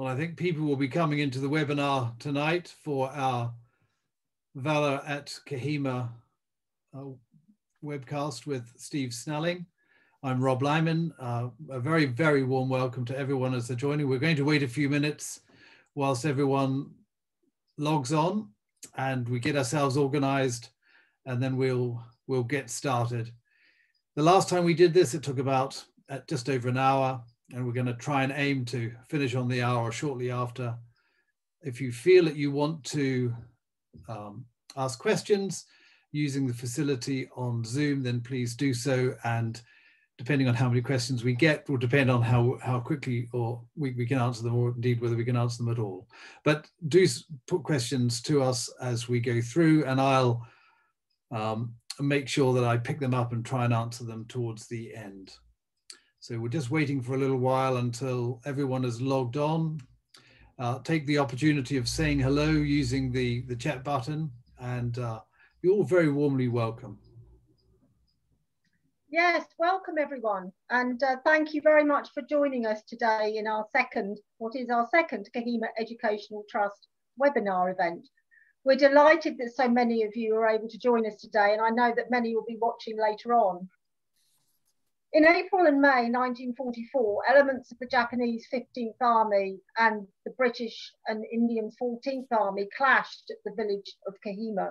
Well, I think people will be coming into the webinar tonight for our Valor at Kohima webcast with Steve Snelling. I'm Rob Lyman. A very, very warm welcome to everyone as they're joining. We're going to wait a few minutes whilst everyone logs on and we get ourselves organized, and then we'll get started. The last time we did this, it took about just over an hour, and we're going to try and aim to finish on the hour or shortly after. If you feel that you want to ask questions using the facility on Zoom, then please do so. And depending on how many questions we get will depend on how quickly or we can answer them, or indeed whether we can answer them at all. But do put questions to us as we go through, and I'll make sure that I pick them up and try and answer them towards the end. So we're just waiting for a little while until everyone has logged on. Take the opportunity of saying hello using the chat button, and you're all very warmly welcome. Yes, welcome everyone, and thank you very much for joining us today in our second Kohima Educational Trust webinar event. We're delighted that so many of you are able to join us today, and I know that many will be watching later on. In April and May 1944, elements of the Japanese 15th Army and the British and Indian 14th Army clashed at the village of Kohima,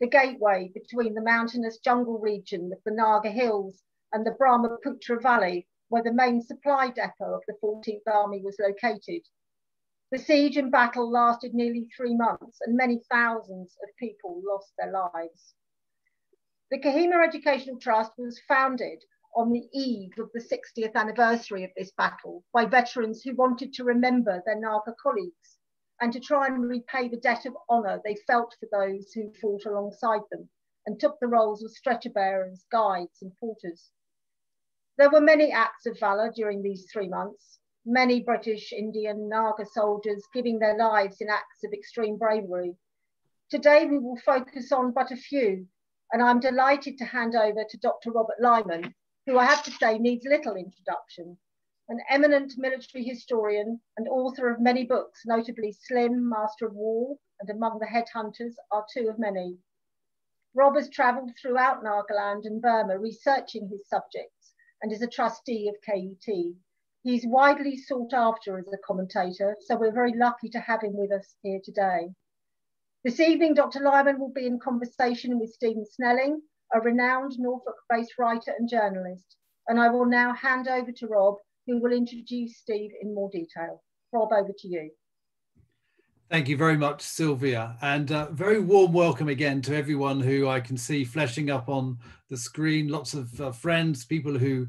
the gateway between the mountainous jungle region of the Naga Hills and the Brahmaputra Valley, where the main supply depot of the 14th Army was located. The siege and battle lasted nearly 3 months, and many thousands of people lost their lives. The Kohima Educational Trust was founded on the eve of the 60th anniversary of this battle by veterans who wanted to remember their Naga colleagues and to try and repay the debt of honour they felt for those who fought alongside them and took the roles of stretcher bearers, guides and porters. There were many acts of valour during these 3 months, many British, Indian, Naga soldiers giving their lives in acts of extreme bravery. Today we will focus on but a few, and I'm delighted to hand over to Dr. Robert Lyman, who I have to say needs little introduction, an eminent military historian and author of many books, notably Slim, Master of War, and Among the Headhunters are two of many. Rob has travelled throughout Nagaland and Burma researching his subjects and is a trustee of KET. He's widely sought after as a commentator, so we're very lucky to have him with us here today. This evening, Dr. Lyman will be in conversation with Stephen Snelling, a renowned Norfolk-based writer and journalist, and I will now hand over to Rob, who will introduce Steve in more detail. Rob, over to you. Thank you very much, Sylvia, and a very warm welcome again to everyone who I can see flashing up on the screen. Lots of friends, people who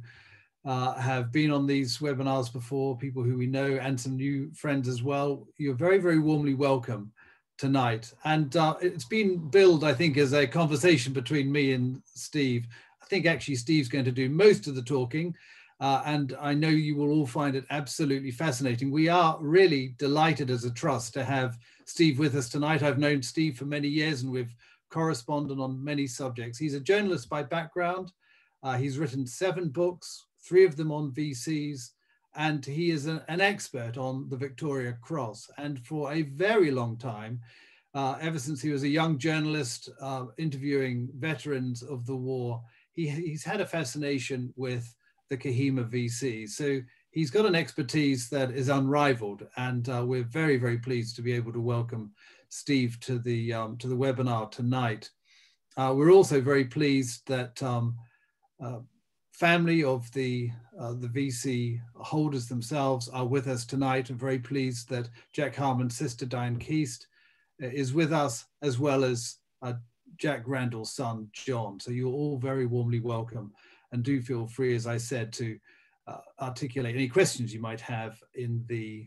have been on these webinars before, people who we know, and some new friends as well. You're very, very warmly welcome tonight, and it's been billed, I think, as a conversation between me and Steve. I think actually Steve's going to do most of the talking, and I know you will all find it absolutely fascinating. We are really delighted as a trust to have Steve with us tonight. I've known Steve for many years and we've corresponded on many subjects. He's a journalist by background. He's written 7 books, 3 of them on VCs, and he is an expert on the Victoria Cross. And for a very long time, ever since he was a young journalist interviewing veterans of the war, he's had a fascination with the Kohima VC. So he's got an expertise that is unrivaled. And we're very, very pleased to be able to welcome Steve to the webinar tonight. We're also very pleased that family of the VC holders themselves are with us tonight. I'm very pleased that Jack Harman's sister, Diane Keast, is with us, as well as Jack Randle's son, John. So you're all very warmly welcome, and do feel free, as I said, to articulate any questions you might have in the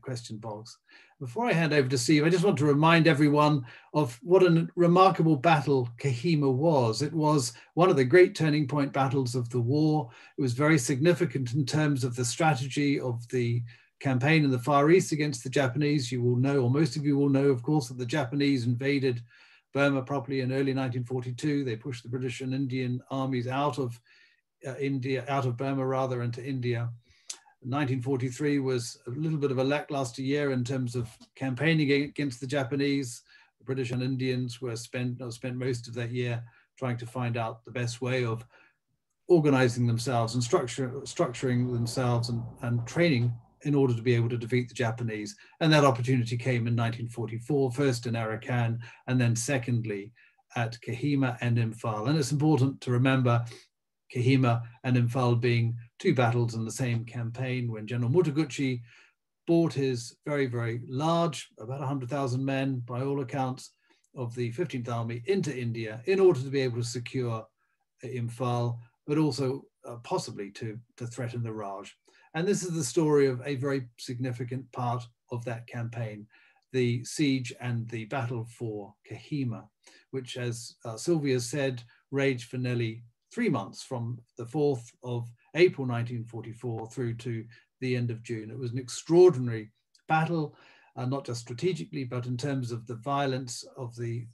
question box. Before I hand over to Steve, I just want to remind everyone of what a remarkable battle Kohima was. It was one of the great turning point battles of the war. It was very significant in terms of the strategy of the campaign in the Far East against the Japanese. You will know, or most of you will know, of course, that the Japanese invaded Burma properly in early 1942. They pushed the British and Indian armies out of Burma rather, into India. 1943 was a little bit of a lackluster year in terms of campaigning against the Japanese. The British and Indians were spent most of that year trying to find out the best way of organizing themselves and structuring themselves and training in order to be able to defeat the Japanese. And that opportunity came in 1944, first in Arakan, and then secondly at Kohima and Imphal. And it's important to remember Kohima and Imphal being two battles in the same campaign when General Mutaguchi brought his very, very large, about 100,000 men, by all accounts, of the 15th Army into India in order to be able to secure Imphal, but also possibly to threaten the Raj. And this is the story of a very significant part of that campaign, the siege and the battle for Kohima, which, as Sylvia said, raged for nearly 3 months, from the 4th of April 1944 through to the end of June. It was an extraordinary battle, not just strategically, but in terms of the violence of the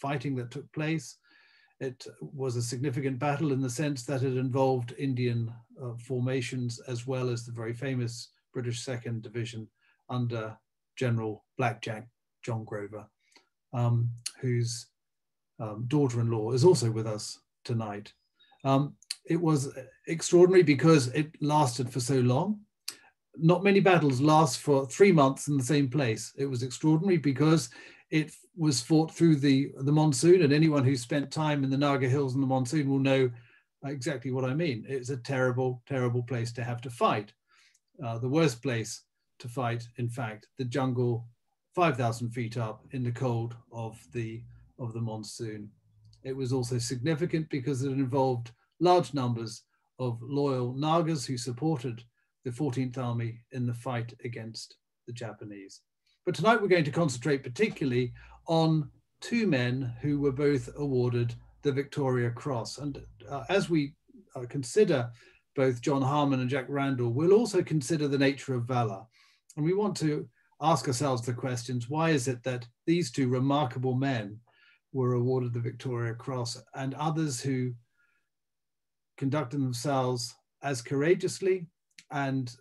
fighting that took place. It was a significant battle in the sense that it involved Indian formations, as well as the very famous British 2nd Division under General Blackjack John Grover, whose daughter-in-law is also with us tonight. It was extraordinary because it lasted for so long. Not many battles last for 3 months in the same place. It was extraordinary because it was fought through the monsoon, and anyone who spent time in the Naga Hills in the monsoon will know exactly what I mean. It's a terrible, terrible place to have to fight. The worst place to fight, in fact, the jungle 5,000 feet up in the cold of the monsoon. It was also significant because it involved large numbers of loyal Nagas who supported the 14th Army in the fight against the Japanese. But tonight we're going to concentrate particularly on two men who were both awarded the Victoria Cross. And as we consider both John Harman and Jack Randle, we'll also consider the nature of valor. And we want to ask ourselves the questions, why is it that these two remarkable men were awarded the Victoria Cross, and others who conducted themselves as courageously and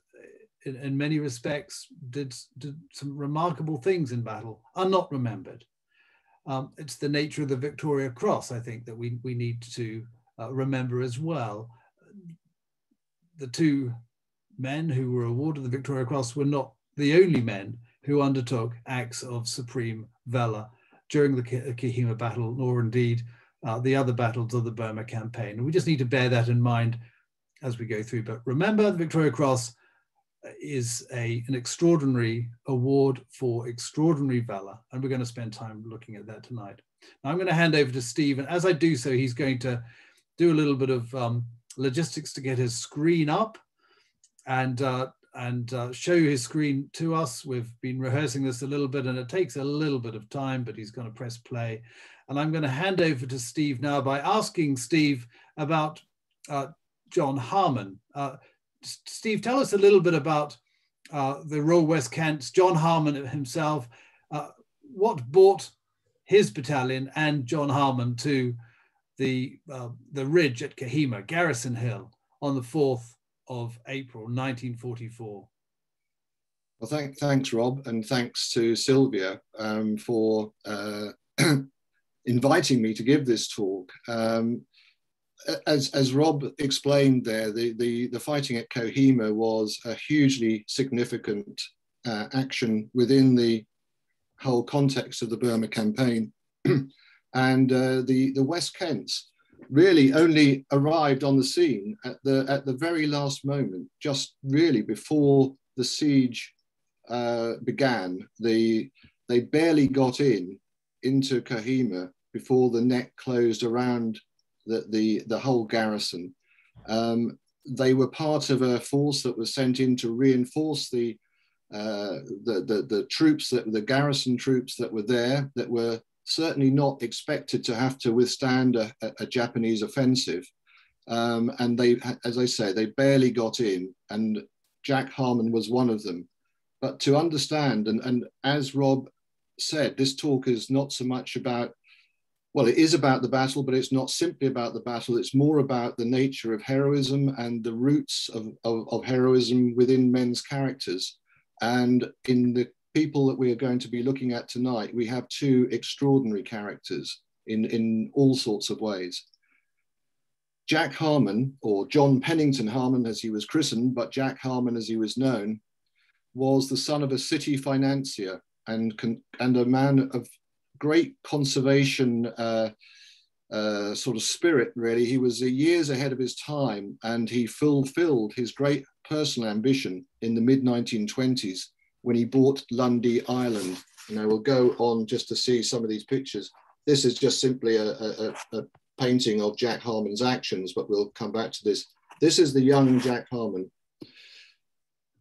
in many respects did some remarkable things in battle are not remembered. It's the nature of the Victoria Cross, I think, that we need to remember as well. The two men who were awarded the Victoria Cross were not the only men who undertook acts of supreme valor during the Kohima battle, nor indeed the other battles of the Burma campaign. And we just need to bear that in mind as we go through. But remember, the Victoria Cross is an extraordinary award for extraordinary valor, and we're going to spend time looking at that tonight. Now I'm going to hand over to Steve, and as I do so, he's going to do a little bit of logistics to get his screen up and show his screen to us. We've been rehearsing this a little bit, and it takes a little bit of time, but he's going to press play. And I'm going to hand over to Steve now by asking Steve about John Harman. Steve, tell us a little bit about the Royal West Kents, John Harman himself. What brought his battalion and John Harman to the ridge at Kohima, Garrison Hill, on the 4th of April 1944? Well, thanks, Rob, and thanks to Sylvia for inviting me to give this talk. As Rob explained there, the fighting at Kohima was a hugely significant action within the whole context of the Burma campaign. And the West Kents really only arrived on the scene at the very last moment, just really before the siege began. They barely got into Kohima before the net closed around the whole garrison. They were part of a force that was sent in to reinforce the troops, the garrison troops that were there, that were certainly not expected to have to withstand a Japanese offensive. And they, as I say, they barely got in, and Jack Harman was one of them. But to understand, and as Rob said, this talk is not so much about well, it is about the battle, but it's not simply about the battle. It's more about the nature of heroism and the roots of heroism within men's characters. And in the people that we are going to be looking at tonight, we have two extraordinary characters in all sorts of ways. Jack Harman, or John Pennington Harman as he was christened, but Jack Harman as he was known, was the son of a city financier and a man of great conservation sort of spirit, really. He was years ahead of his time, and he fulfilled his great personal ambition in the mid-1920s when he bought Lundy Island. And I will go on just to see some of these pictures. This is just simply a painting of Jack Harman's actions, but we'll come back to this. This is the young Jack Harman.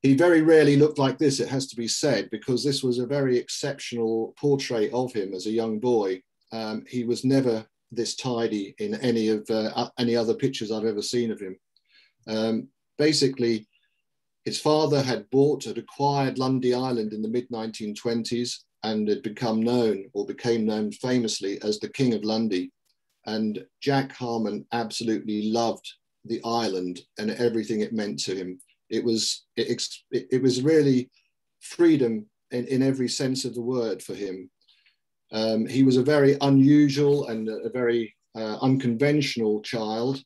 He very rarely looked like this, it has to be said, because this was a very exceptional portrait of him as a young boy. He was never this tidy in any other pictures I've ever seen of him. Basically, his father had acquired Lundy Island in the mid-1920s and had became known famously as the King of Lundy. And Jack Harman absolutely loved the island and everything it meant to him. It was really freedom in every sense of the word for him. He was a very unusual and a very unconventional child.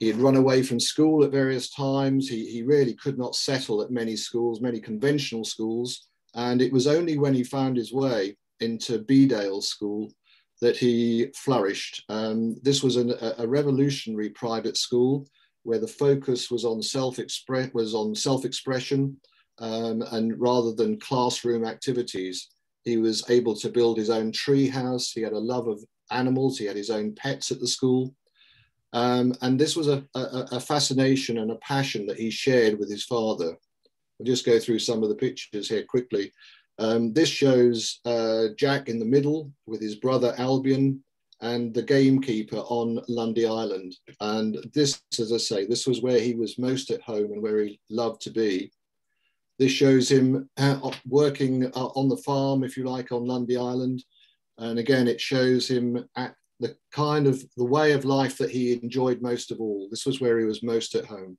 He had run away from school at various times. He really could not settle at many schools, many conventional schools. And it was only when he found his way into Beedale School that he flourished. This was a revolutionary private school where the focus was on self-expression, and rather than classroom activities. He was able to build his own tree house. He had a love of animals. He had his own pets at the school. And this was a fascination and a passion that he shared with his father. I'll just go through some of the pictures here quickly. This shows Jack in the middle with his brother Albion and the gamekeeper on Lundy Island. And this, as I say, this was where he was most at home and where he loved to be. This shows him working on the farm, if you like, on Lundy Island. And again, it shows him at the way of life that he enjoyed most of all. This was where he was most at home.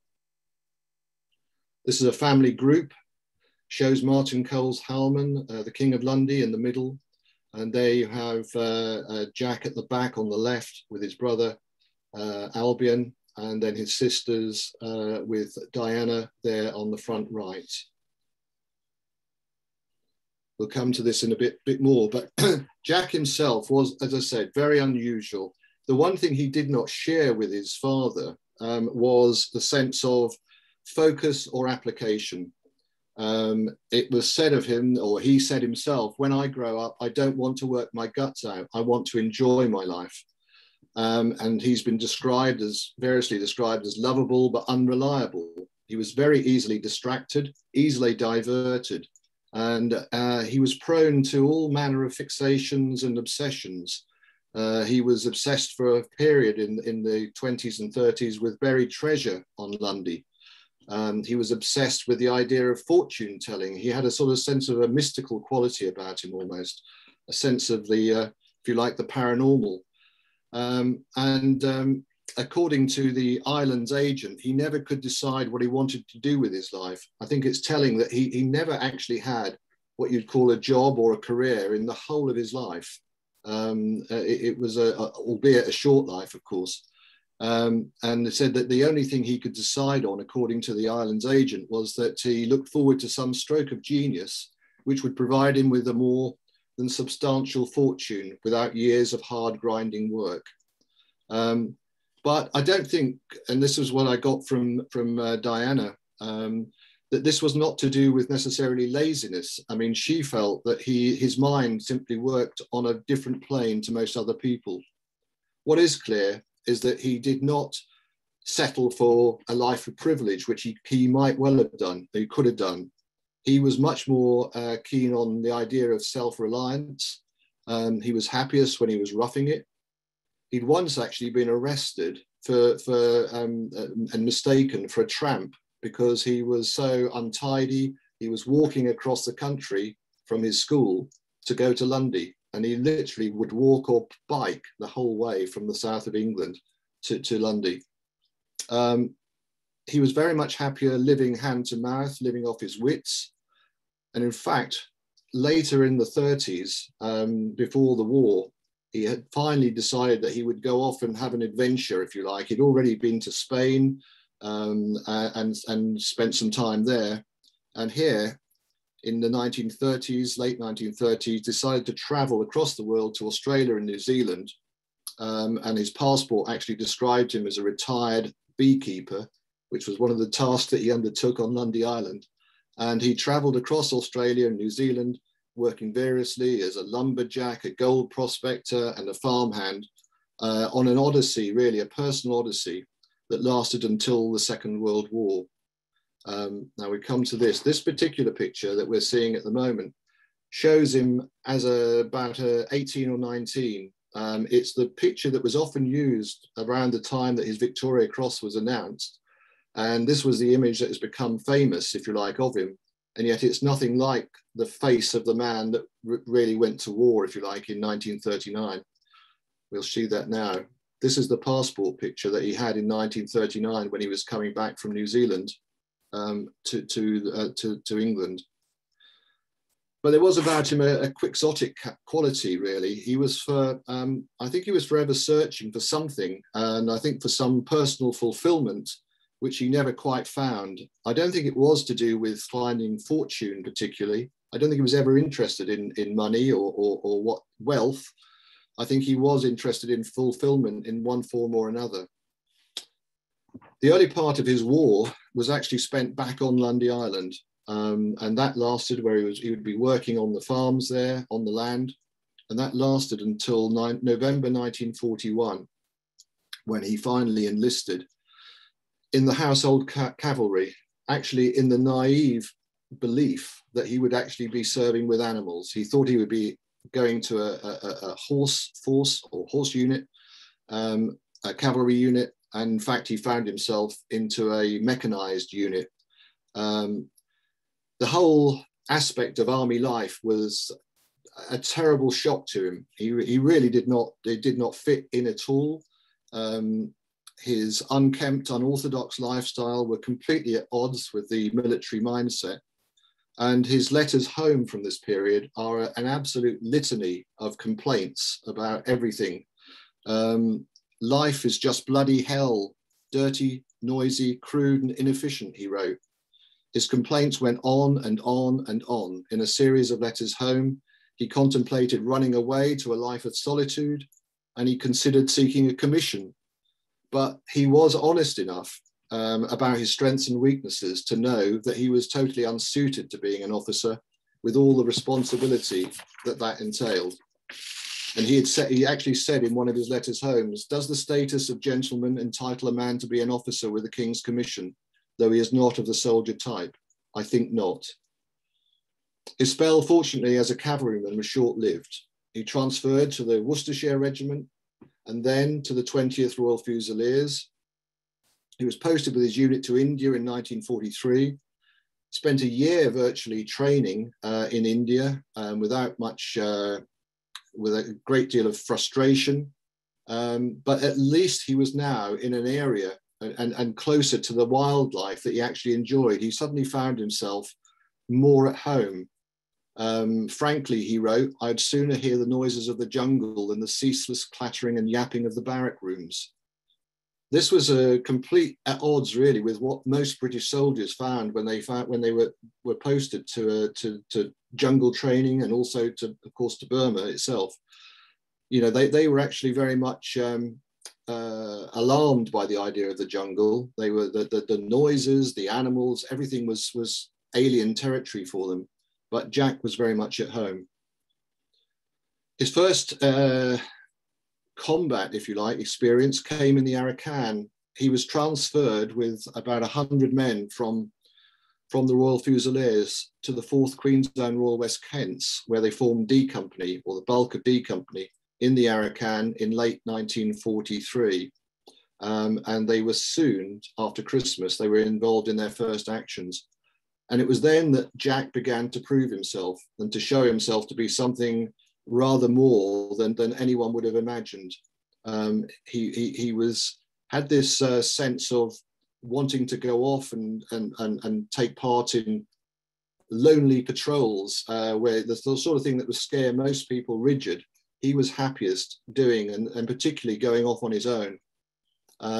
This is a family group, shows Martin Coles Harman, the King of Lundy, in the middle. And there you have Jack at the back on the left with his brother, Albion, and then his sisters with Diana there on the front right. We'll come to this in a bit more, but Jack himself was, as I said, very unusual. The one thing he did not share with his father was the sense of focus or application. It was said of him, or he said himself, when I grow up, I don't want to work my guts out. I want to enjoy my life. And he's been variously described as lovable, but unreliable. He was very easily distracted, easily diverted. And he was prone to all manner of fixations and obsessions. He was obsessed for a period in the 20s and 30s with buried treasure on Lundy. He was obsessed with the idea of fortune telling. He had a sort of sense of a mystical quality about him almost, a sense of the, if you like, the paranormal. According to the island's agent, he never could decide what he wanted to do with his life. I think it's telling that he never actually had what you'd call a job or a career in the whole of his life. It was, albeit a short life, of course. And they said that the only thing he could decide on, according to the island's agent, was that he looked forward to some stroke of genius, which would provide him with a more than substantial fortune without years of hard grinding work. But I don't think, and this was what I got from Diana, that this was not to do with necessarily laziness. I mean, she felt that his mind simply worked on a different plane to most other people. What is clear is that he did not settle for a life of privilege, which he might well have done, he could have done. He was much more keen on the idea of self-reliance. He was happiest when he was roughing it. He'd once actually been arrested and mistaken for a tramp because he was so untidy. He was walking across the country from his school to go to Lundy. and he literally would walk or bike the whole way from the south of England to Lundy. He was very much happier living hand to mouth, living off his wits. And in fact, later in the 30s, before the war, he had finally decided that he would go off and have an adventure, if you like. He'd already been to Spain and spent some time there. And here in the 1930s, late 1930s, decided to travel across the world to Australia and New Zealand. And his passport actually described him as a retired beekeeper, which was one of the tasks that he undertook on Lundy Island. And he traveled across Australia and New Zealand, working variously as a lumberjack, a gold prospector, and a farmhand on an odyssey, really, a personal odyssey that lasted until the Second World War. Now we come to this. This particular picture that we're seeing at the moment shows him as about 18 or 19. It's the picture that was often used around the time that his Victoria Cross was announced. And this was the image that has become famous, if you like, of him. And yet it's nothing like the face of the man that really went to war, if you like, in 1939. We'll see that now. This is the passport picture that he had in 1939 when he was coming back from New Zealand to England. But there was about him a quixotic quality, really. He was I think he was forever searching for something, and I think for some personal fulfillment, which he never quite found. I don't think it was to do with finding fortune particularly. I don't think he was ever interested in money or what wealth. I think he was interested in fulfillment in one form or another. The early part of his war was actually spent back on Lundy Island, and that lasted where he would be working on the farms there, on the land, and that lasted until November 1941, when he finally enlisted in the Household Cavalry, actually in the naive belief that he would actually be serving with animals. He thought he would be going to a horse force or horse unit, a cavalry unit, and in fact, he found himself into a mechanized unit. The whole aspect of army life was a terrible shock to him. He really did not fit in at all. His unkempt, unorthodox lifestyle were completely at odds with the military mindset. And his letters home from this period are an absolute litany of complaints about everything. Life is just bloody hell, dirty, noisy, crude, and inefficient, he wrote. His complaints went on and on and on. In a series of letters home, he contemplated running away to a life of solitude, and he considered seeking a commission. But he was honest enough about his strengths and weaknesses to know that he was totally unsuited to being an officer with all the responsibility that entailed. And he actually said in one of his letters home, "Does the status of gentleman entitle a man to be an officer with a King's Commission, though he is not of the soldier type? I think not." His spell, fortunately, as a cavalryman was short-lived. He transferred to the Worcestershire Regiment and then to the 20th Royal Fusiliers. He was posted with his unit to India in 1943, spent a year virtually training in India with a great deal of frustration, but at least he was now in an area and closer to the wildlife that he actually enjoyed. He suddenly found himself more at home. Frankly, he wrote, "I'd sooner hear the noises of the jungle than the ceaseless clattering and yapping of the barrack rooms." This was a complete at odds, really, with what most British soldiers found when they were posted to jungle training and also to, of course, to Burma itself. You know, they were actually very much alarmed by the idea of the jungle. They were the noises, the animals, everything was alien territory for them. But Jack was very much at home. His first combat, if you like, experience came in the Arakan. He was transferred with about 100 men from the Royal Fusiliers to the 4th Queensland Royal West Kents, where they formed D Company, or the bulk of D Company, in the Arakan in late 1943. And they were soon, after Christmas, they were involved in their first actions. And it was then that Jack began to prove himself and to show himself to be something rather more than anyone would have imagined. He had this sense of wanting to go off and take part in lonely patrols, where the sort of thing that would scare most people rigid, he was happiest doing, and particularly going off on his own.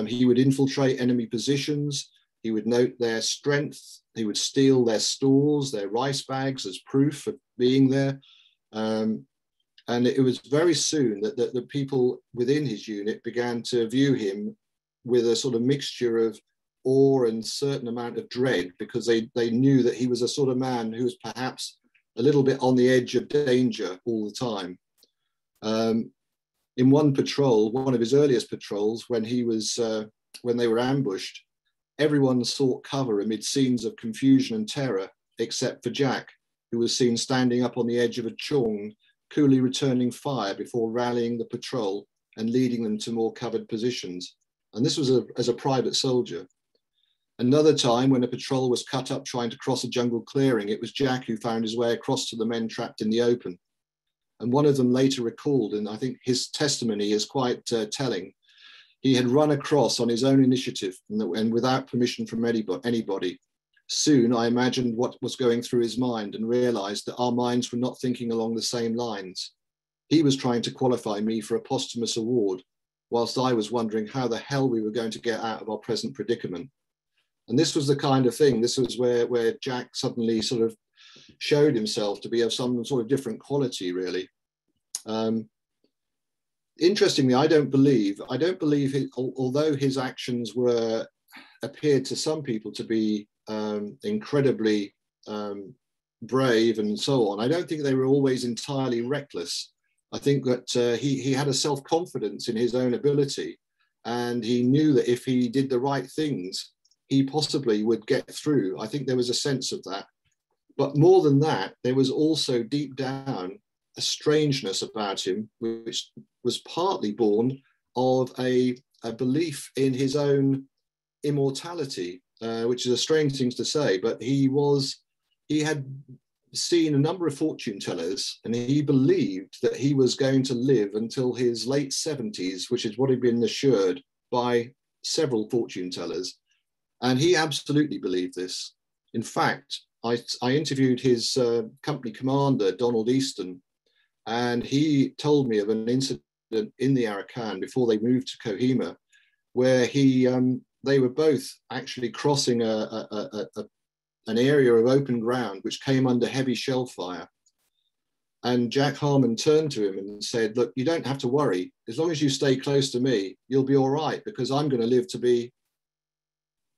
He would infiltrate enemy positions, he would note their strength, he would steal their stores, their rice bags as proof of being there. And it was very soon that the people within his unit began to view him with a sort of mixture of awe and certain amount of dread, because they knew that he was a sort of man who was perhaps a little bit on the edge of danger all the time. In one patrol, one of his earliest patrols, when they were ambushed, everyone sought cover amid scenes of confusion and terror, except for Jack, who was seen standing up on the edge of a chong, coolly returning fire before rallying the patrol and leading them to more covered positions. And this was as a private soldier. Another time, when a patrol was cut up trying to cross a jungle clearing, it was Jack who found his way across to the men trapped in the open. And one of them later recalled, and I think his testimony is quite telling, he had run across on his own initiative and without permission from anybody. Soon I imagined what was going through his mind and realized that our minds were not thinking along the same lines. He was trying to qualify me for a posthumous award, whilst I was wondering how the hell we were going to get out of our present predicament. And this was the kind of thing, this was where Jack suddenly sort of showed himself to be of some sort of different quality, really. Interestingly, I don't believe his, although his actions appeared to some people to be incredibly brave and so on, I don't think they were always entirely reckless. I think that he had a self-confidence in his own ability, and he knew that if he did the right things, he possibly would get through. I think there was a sense of that. But more than that, there was also deep down a strangeness about him, which was partly born of a belief in his own immortality, which is a strange thing to say, but he had seen a number of fortune tellers, and he believed that he was going to live until his late 70s, which is what had been assured by several fortune tellers. And he absolutely believed this. In fact, I interviewed his company commander, Donald Easton, and he told me of an incident in the Arakan before they moved to Kohima, where they were both actually crossing an area of open ground which came under heavy shell fire. And Jack Harman turned to him and said, "Look, you don't have to worry. As long as you stay close to me, you'll be all right, because I'm going to live to be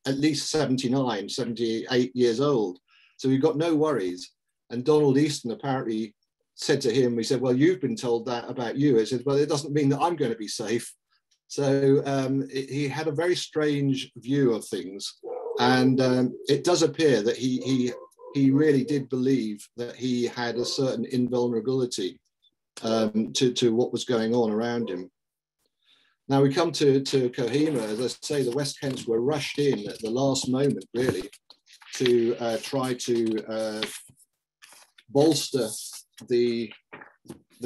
at least 79, 78 years old. So you've got no worries." And Donald Easton apparently said to him, he said, "Well, you've been told that about you." I said, "Well, it doesn't mean that I'm going to be safe." So he had a very strange view of things. And it does appear that he really did believe that he had a certain invulnerability to what was going on around him. Now we come to Kohima. As I say, the West Kents were rushed in at the last moment, really, to try to bolster the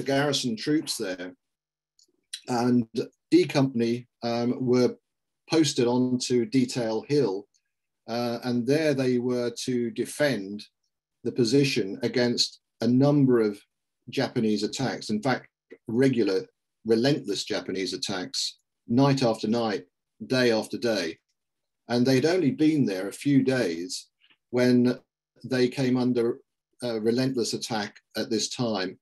garrison troops there. And D Company were posted onto Detail Hill, and there they were to defend the position against a number of Japanese attacks. In fact, regular, relentless Japanese attacks, night after night, day after day. And they'd only been there a few days when they came under a relentless attack at this time.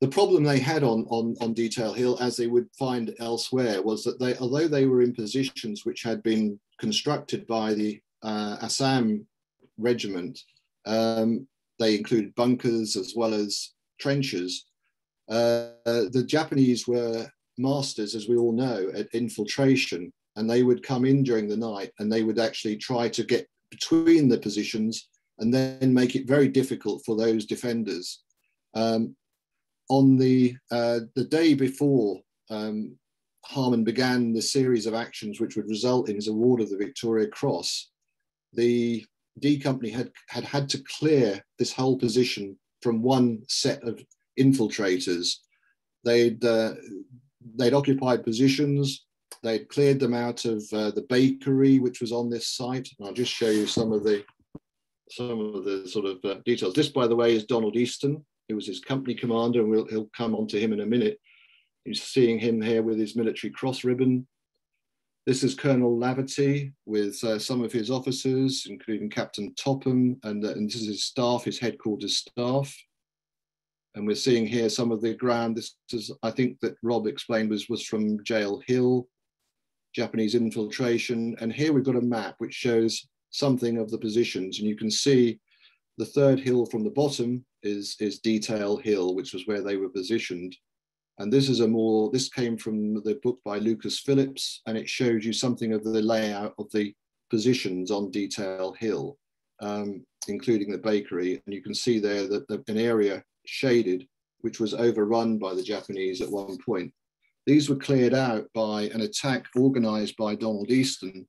The problem they had on Detail Hill, as they would find elsewhere, was that although they were in positions which had been constructed by the Assam regiment, they included bunkers as well as trenches. The Japanese were masters, as we all know, at infiltration, and they would come in during the night and they would actually try to get between the positions and then make it very difficult for those defenders. On the day before Harman began the series of actions which would result in his award of the Victoria Cross, the D Company had to clear this whole position from one set of infiltrators. They'd occupied positions. They'd cleared them out of the bakery, which was on this site. And I'll just show you some of the sort of details. This, by the way, is Donald Easton, who was his company commander, and he'll come on to him in a minute. You're seeing him here with his military cross ribbon. This is Colonel Laverty with some of his officers, including Captain Topham, and this is his staff, his headquarters staff. And we're seeing here some of the ground. This is, I think that Rob explained, was from Jail Hill, Japanese infiltration. And here we've got a map which shows something of the positions. And you can see the third hill from the bottom is Detail Hill, which was where they were positioned. And this is this came from the book by Lucas Phillips, and it showed you something of the layout of the positions on Detail Hill, including the bakery. And you can see there that an area shaded, which was overrun by the Japanese at one point. These were cleared out by an attack organized by Donald Easton.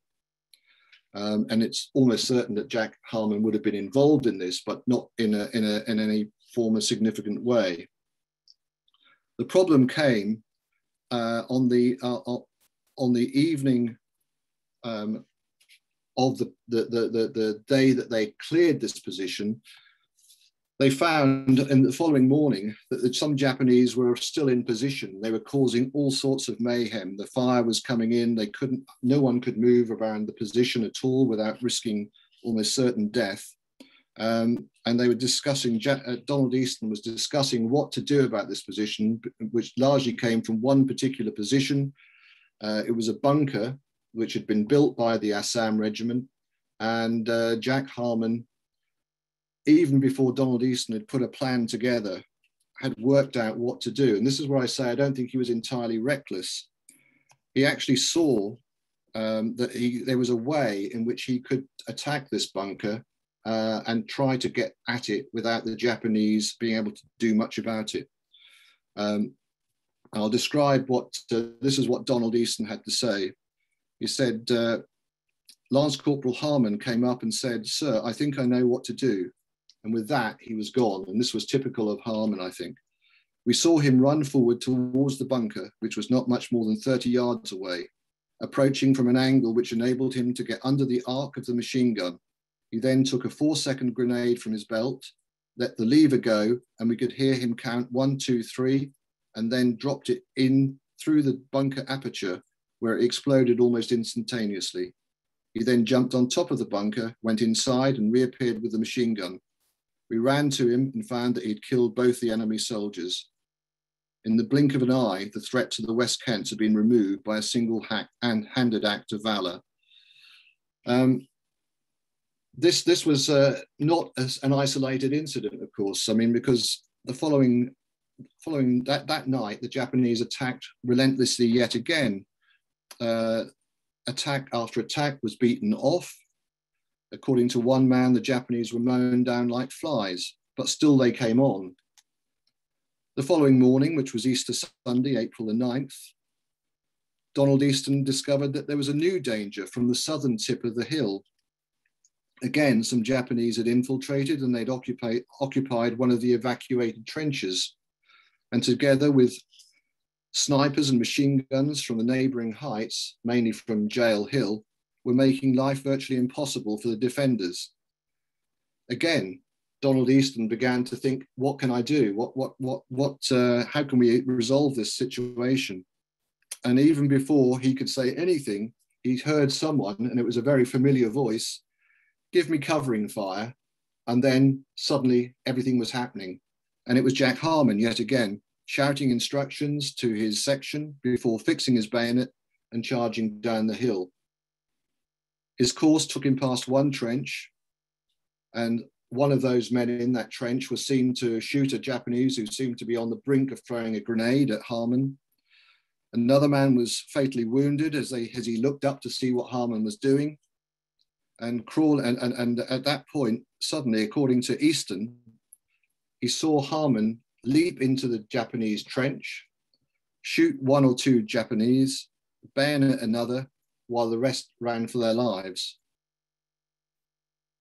And it's almost certain that Jack Harman would have been involved in this, but not in any form of significant way. The problem came on the evening of the day that they cleared this position. They found in the following morning that some Japanese were still in position. They were causing all sorts of mayhem. The fire was coming in. They couldn't. No one could move around the position at all without risking almost certain death. And they were discussing, Donald Easton was discussing what to do about this position, which largely came from one particular position. It was a bunker which had been built by the Assam Regiment, and Jack Harman, even before Donald Easton had put a plan together, had worked out what to do. And this is where I say I don't think he was entirely reckless. He actually saw that there was a way in which he could attack this bunker and try to get at it without the Japanese being able to do much about it. I'll describe this is what Donald Easton had to say. He said, Lance Corporal Harman came up and said, "Sir, I think I know what to do." And with that, he was gone. And this was typical of Harman, I think. We saw him run forward towards the bunker, which was not much more than 30 yards away, approaching from an angle which enabled him to get under the arc of the machine gun. He then took a 4-second grenade from his belt, let the lever go, and we could hear him count 1, 2, 3, and then dropped it in through the bunker aperture, where it exploded almost instantaneously. He then jumped on top of the bunker, went inside, and reappeared with the machine gun. We ran to him and found that he'd killed both the enemy soldiers. In the blink of an eye, the threat to the West Kents had been removed by a single handed act of valor. This was not an isolated incident, of course. I mean, because the following that night, the Japanese attacked relentlessly yet again. Attack after attack was beaten off. According to one man, the Japanese were mown down like flies, but still they came on. The following morning, which was Easter Sunday, April the 9th, Donald Easton discovered that there was a new danger from the southern tip of the hill. Again, some Japanese had infiltrated, and they'd occupied one of the evacuated trenches. And together with snipers and machine guns from the neighboring heights, mainly from Jail Hill, were making life virtually impossible for the defenders. Again, Donald Easton began to think, what can I do? How can we resolve this situation? And even before he could say anything, he heard someone, and it was a very familiar voice, "Give me covering fire." And then suddenly everything was happening. And it was Jack Harman yet again, shouting instructions to his section before fixing his bayonet and charging down the hill. His course took him past one trench, and one of those men in that trench was seen to shoot a Japanese who seemed to be on the brink of throwing a grenade at Harman. Another man was fatally wounded as he looked up to see what Harman was doing. And at that point, suddenly, according to Easton, he saw Harman leap into the Japanese trench, shoot one or two Japanese, bayonet another, while the rest ran for their lives.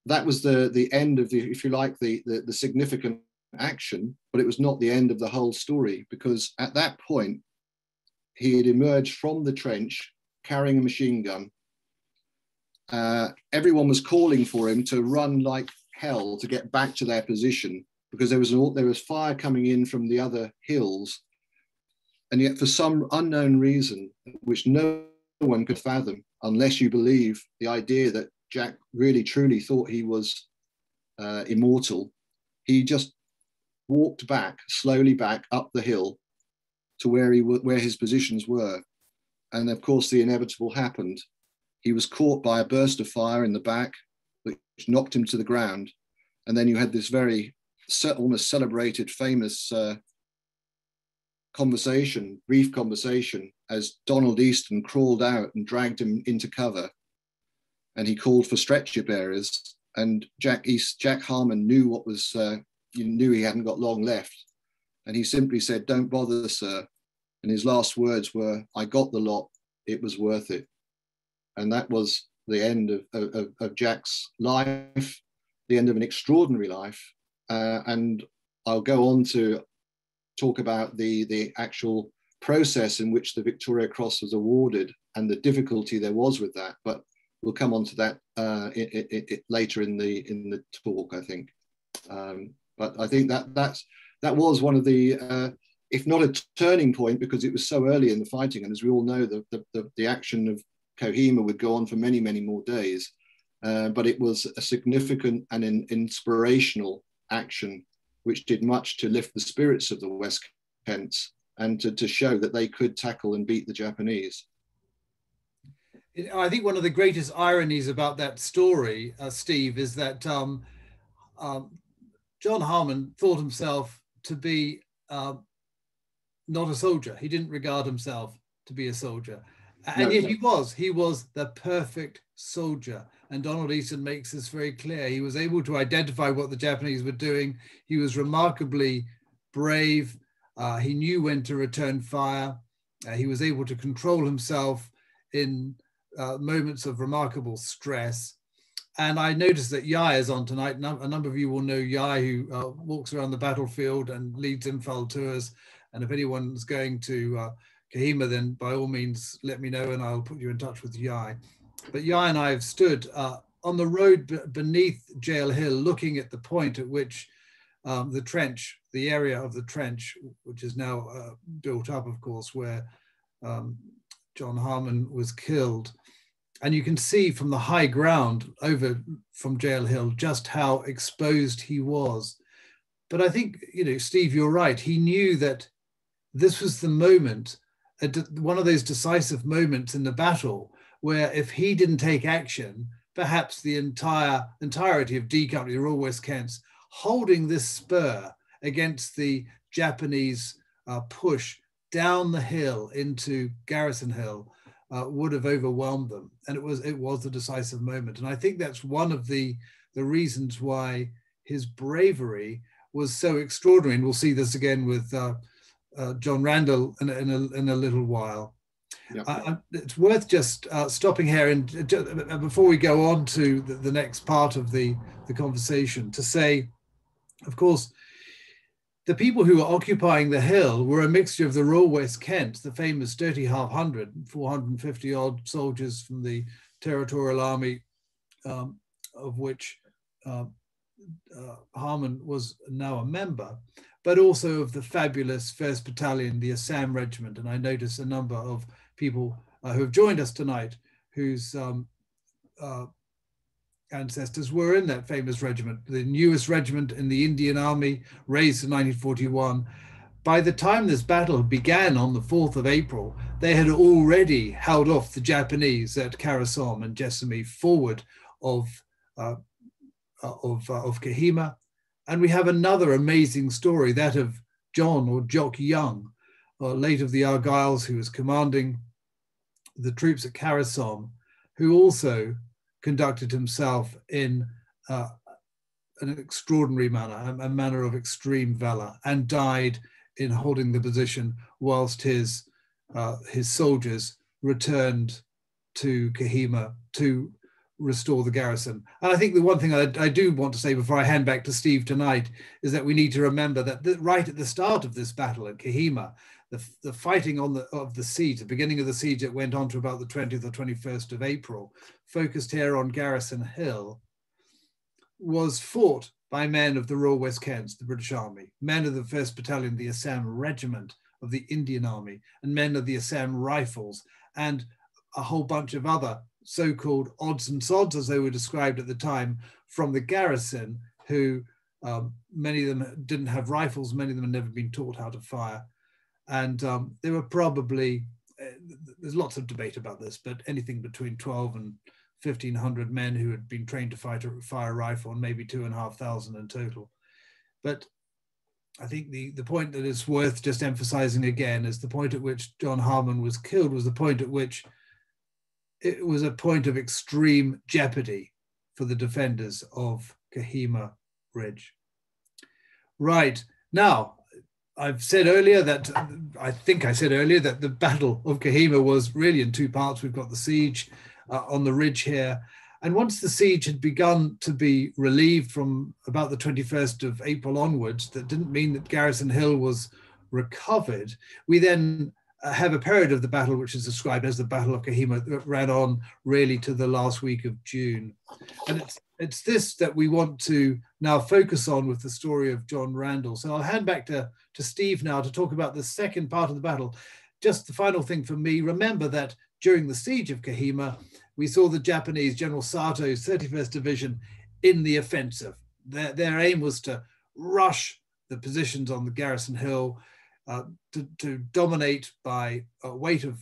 That was the end of the, if you like, the significant action, but it was not the end of the whole story, because at that point, he had emerged from the trench carrying a machine gun. Everyone was calling for him to run like hell to get back to their position, because there was fire coming in from the other hills. And yet for some unknown reason, which no one could fathom, unless you believe the idea that Jack really truly thought he was immortal, he just walked back, slowly back up the hill to where his positions were. And of course the inevitable happened. He was caught by a burst of fire in the back, which knocked him to the ground. And then you had this very almost celebrated, famous brief conversation, as Donald Easton crawled out and dragged him into cover. And he called for stretcher bearers. And Jack Harman knew what was, knew he hadn't got long left. And he simply said, "Don't bother, sir." And his last words were, "I got the lot, it was worth it." And that was the end of Jack's life, the end of an extraordinary life. And I'll go on to talk about the actual process in which the Victoria Cross was awarded and the difficulty there was with that. But we'll come on to that later in the talk, I think. But I think that was one of the, if not a turning point, because it was so early in the fighting. And as we all know, the action of Kohima would go on for many, many more days. But it was a significant and an inspirational action, which did much to lift the spirits of the West Kents and to show that they could tackle and beat the Japanese. I think one of the greatest ironies about that story, Steve, is that John Harman thought himself to be not a soldier. He didn't regard himself to be a soldier. And yet he was. He was the perfect soldier. And Donald Easton makes this very clear. He was able to identify what the Japanese were doing. He was remarkably brave. He knew when to return fire. He was able to control himself in moments of remarkable stress. And I noticed that Yai is on tonight. A number of you will know Yai, who walks around the battlefield and leads Imphal tours. And if anyone's going to Kohima, then by all means, let me know and I'll put you in touch with Yai. But Yai and I have stood on the road beneath Jail Hill, looking at the point at which the trench, the area of the trench, which is now built up, of course, where John Harman was killed. And you can see from the high ground over from Jail Hill just how exposed he was. But I think, you know, Steve, you're right. He knew that this was the moment, one of those decisive moments in the battle, where if he didn't take action, perhaps the entirety of D Company, the Royal West Kents, holding this spur against the Japanese push down the hill into Garrison Hill would have overwhelmed them. And it was the decisive moment. And I think that's one of the reasons why his bravery was so extraordinary. And we'll see this again with John Randle in a little while. Yep. It's worth just stopping here and before we go on to the next part of the conversation to say, of course, the people who were occupying the hill were a mixture of the Royal West Kent, the famous Dirty Half Hundred, 450 odd soldiers from the Territorial Army, of which Harman was now a member, but also of the fabulous 1st Battalion, the Assam Regiment. And I notice a number of people who have joined us tonight whose ancestors were in that famous regiment, the newest regiment in the Indian Army, raised in 1941. By the time this battle began on the 4th of April, they had already held off the Japanese at Karasom and Jessamy forward of Kohima. And we have another amazing story, that of John or Jock Young, late of the Argyles, who was commanding the troops at Karasom, who also conducted himself in an extraordinary manner, a manner of extreme valor, and died in holding the position whilst his soldiers returned to Kohima to restore the garrison. And I think the one thing I do want to say before I hand back to Steve tonight is that we need to remember that right at the start of this battle at Kohima, the fighting on the siege, the beginning of the siege that went on to about the 20th or 21st of April, focused here on Garrison Hill, was fought by men of the Royal West Kents, the British Army, men of the 1st Battalion, the Assam Regiment of the Indian Army, and men of the Assam Rifles, and a whole bunch of other so-called odds and sods, as they were described at the time, from the garrison, who many of them didn't have rifles, many of them had never been taught how to fire. And they were probably, there's lots of debate about this, but anything between 12 and 1,500 men who had been trained to fire a rifle, and maybe 2,500 in total. But I think the point that is worth just emphasizing again is the point at which John Harman was killed was the point at which it was a point of extreme jeopardy for the defenders of Kohima Ridge. Right, now, I think I said earlier that the Battle of Kohima was really in two parts. We've got the siege on the ridge here. And once the siege had begun to be relieved from about the 21st of April onwards, that didn't mean that Garrison Hill was recovered. We then have a period of the battle, which is described as the Battle of Kohima, that ran on really to the last week of June. And it's this that we want to now focus on with the story of John Randle. So I'll hand back to Steve now to talk about the second part of the battle. Just the final thing for me, remember that during the siege of Kohima, we saw the Japanese, General Sato's 31st Division in the offensive. Their aim was to rush the positions on the Garrison Hill, to dominate by a weight of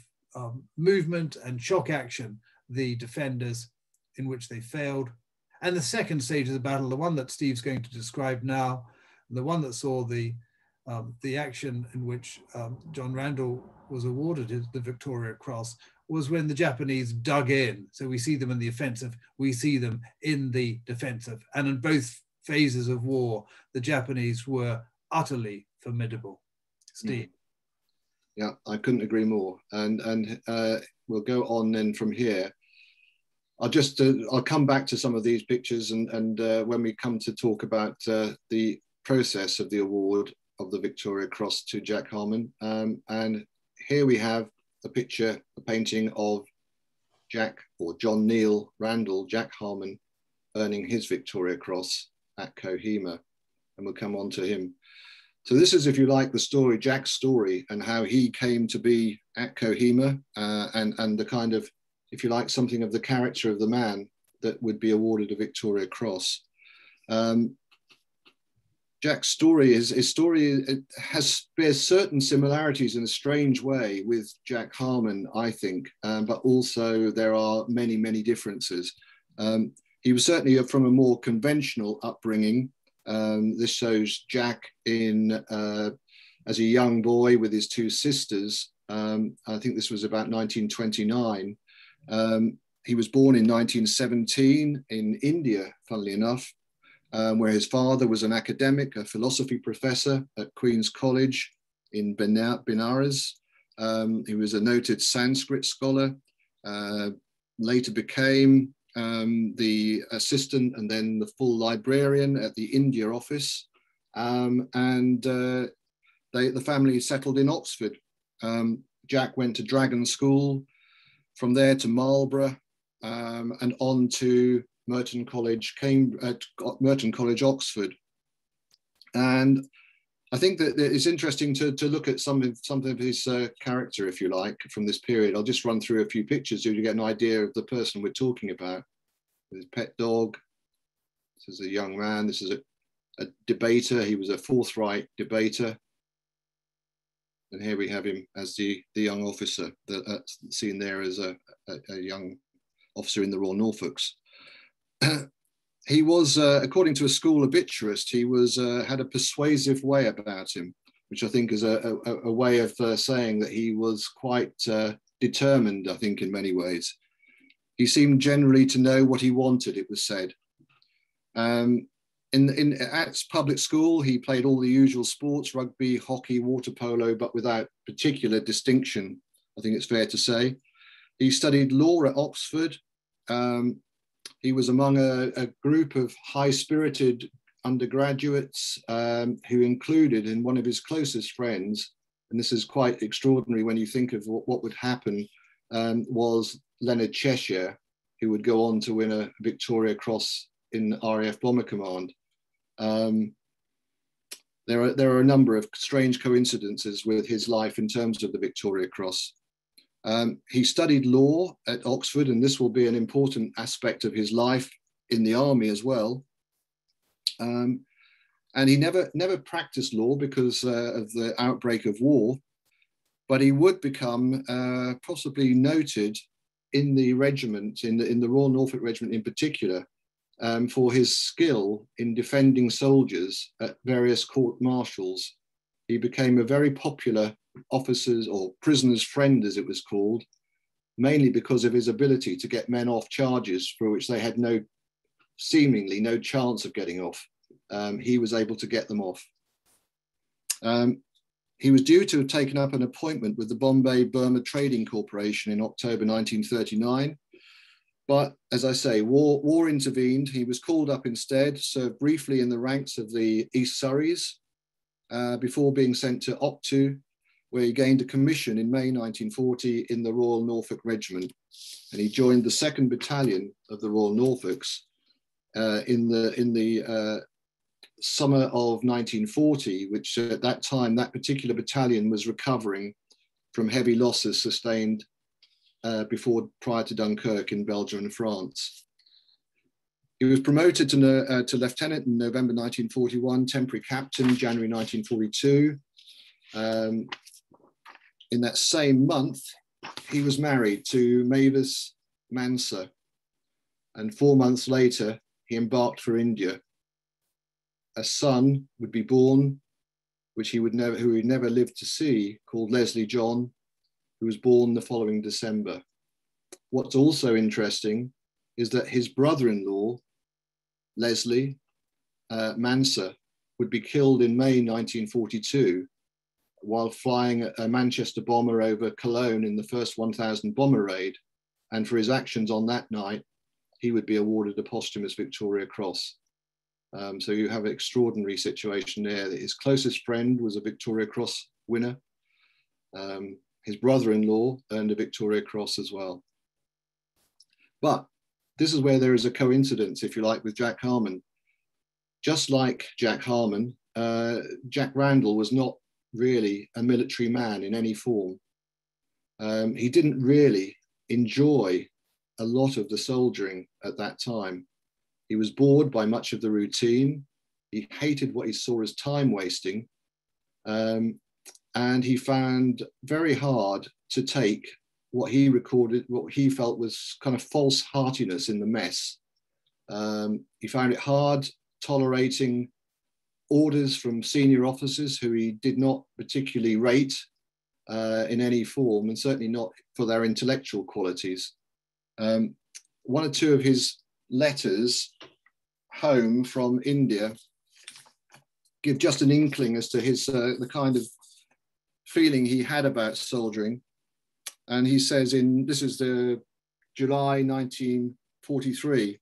movement and shock action the defenders, in which they failed. And the second stage of the battle, the one that Steve's going to describe now, the one that saw the action in which John Randle was awarded the Victoria Cross, was when the Japanese dug in. So we see them in the offensive, we see them in the defensive. And in both phases of war, the Japanese were utterly formidable. Steve. Yeah, I couldn't agree more. And we'll go on then from here. I'll come back to some of these pictures and when we come to talk about the process of the award of the Victoria Cross to Jack Harman. And here we have a picture, a painting of Jack or John Neil Randle, Jack Harman, earning his Victoria Cross at Kohima. And we'll come on to him. So this is, if you like, the story, Jack's story, and how he came to be at Kohima, and the kind of, if you like, something of the character of the man that would be awarded a Victoria Cross. Jack's story bears certain similarities in a strange way with Jack Harman, I think, but also there are many, many differences. He was certainly from a more conventional upbringing. This shows Jack as a young boy with his two sisters. I think this was about 1929. He was born in 1917 in India, funnily enough, where his father was an academic, a philosophy professor at Queen's College in Benares. He was a noted Sanskrit scholar, later became the assistant and then the full librarian at the India office, and the family settled in Oxford. Jack went to Dragon School, from there to Marlborough, and on to Merton College, Oxford. And I think that it's interesting to look at something of his character, if you like, from this period. I'll just run through a few pictures so you get an idea of the person we're talking about. His pet dog. This is a young man. This is a debater. He was a forthright debater. And here we have him as the young officer, seen there as a young officer in the Royal Norfolks. He was, according to a school obituarist, he was had a persuasive way about him, which I think is a way of saying that he was quite determined, I think, in many ways. He seemed generally to know what he wanted, it was said. At public school, he played all the usual sports, rugby, hockey, water polo, but without particular distinction, I think it's fair to say. He studied law at Oxford. He was among a group of high-spirited undergraduates who included in one of his closest friends, and this is quite extraordinary when you think of what would happen, was Leonard Cheshire, who would go on to win a Victoria Cross in RAF Bomber Command. There are a number of strange coincidences with his life in terms of the Victoria Cross. He studied law at Oxford, and this will be an important aspect of his life in the army as well. And he never practiced law because of the outbreak of war, but he would become possibly noted in the regiment, in the Royal Norfolk Regiment in particular, for his skill in defending soldiers at various court martials. He became a very popular officer's or prisoner's friend, as it was called, mainly because of his ability to get men off charges for which they had seemingly no chance of getting off. He was able to get them off. He was due to have taken up an appointment with the Bombay Burma Trading Corporation in October 1939. But as I say, war intervened. He was called up instead, served briefly in the ranks of the East Surreys before being sent to Octu, where he gained a commission in May 1940 in the Royal Norfolk Regiment. And he joined the 2nd Battalion of the Royal Norfolks in the summer of 1940, which at that time, that particular battalion was recovering from heavy losses sustained prior to Dunkirk in Belgium and France. He was promoted to lieutenant in November 1941, temporary captain, January 1942. In that same month, he was married to Mavis Manser, and 4 months later, he embarked for India. A son would be born, who he never lived to see, called Leslie John, who was born the following December. What's also interesting is that his brother-in-law, Leslie Manser, would be killed in May 1942 while flying a Manchester bomber over Cologne in the first 1,000 bomber raid. And for his actions on that night, he would be awarded a posthumous Victoria Cross. So you have an extraordinary situation there. His closest friend was a Victoria Cross winner. His brother-in-law earned a Victoria Cross as well. But this is where there is a coincidence, if you like, with Jack Harman. Just like Jack Harman, Jack Randle was not really a military man in any form. He didn't really enjoy a lot of the soldiering at that time. He was bored by much of the routine. He hated what he saw as time wasting. And he found very hard to take what he felt was kind of false heartiness in the mess. He found it hard tolerating orders from senior officers who he did not particularly rate in any form, and certainly not for their intellectual qualities. One or two of his letters home from India give just an inkling as to his the kind of feeling he had about soldiering. And he says this is the July 1943,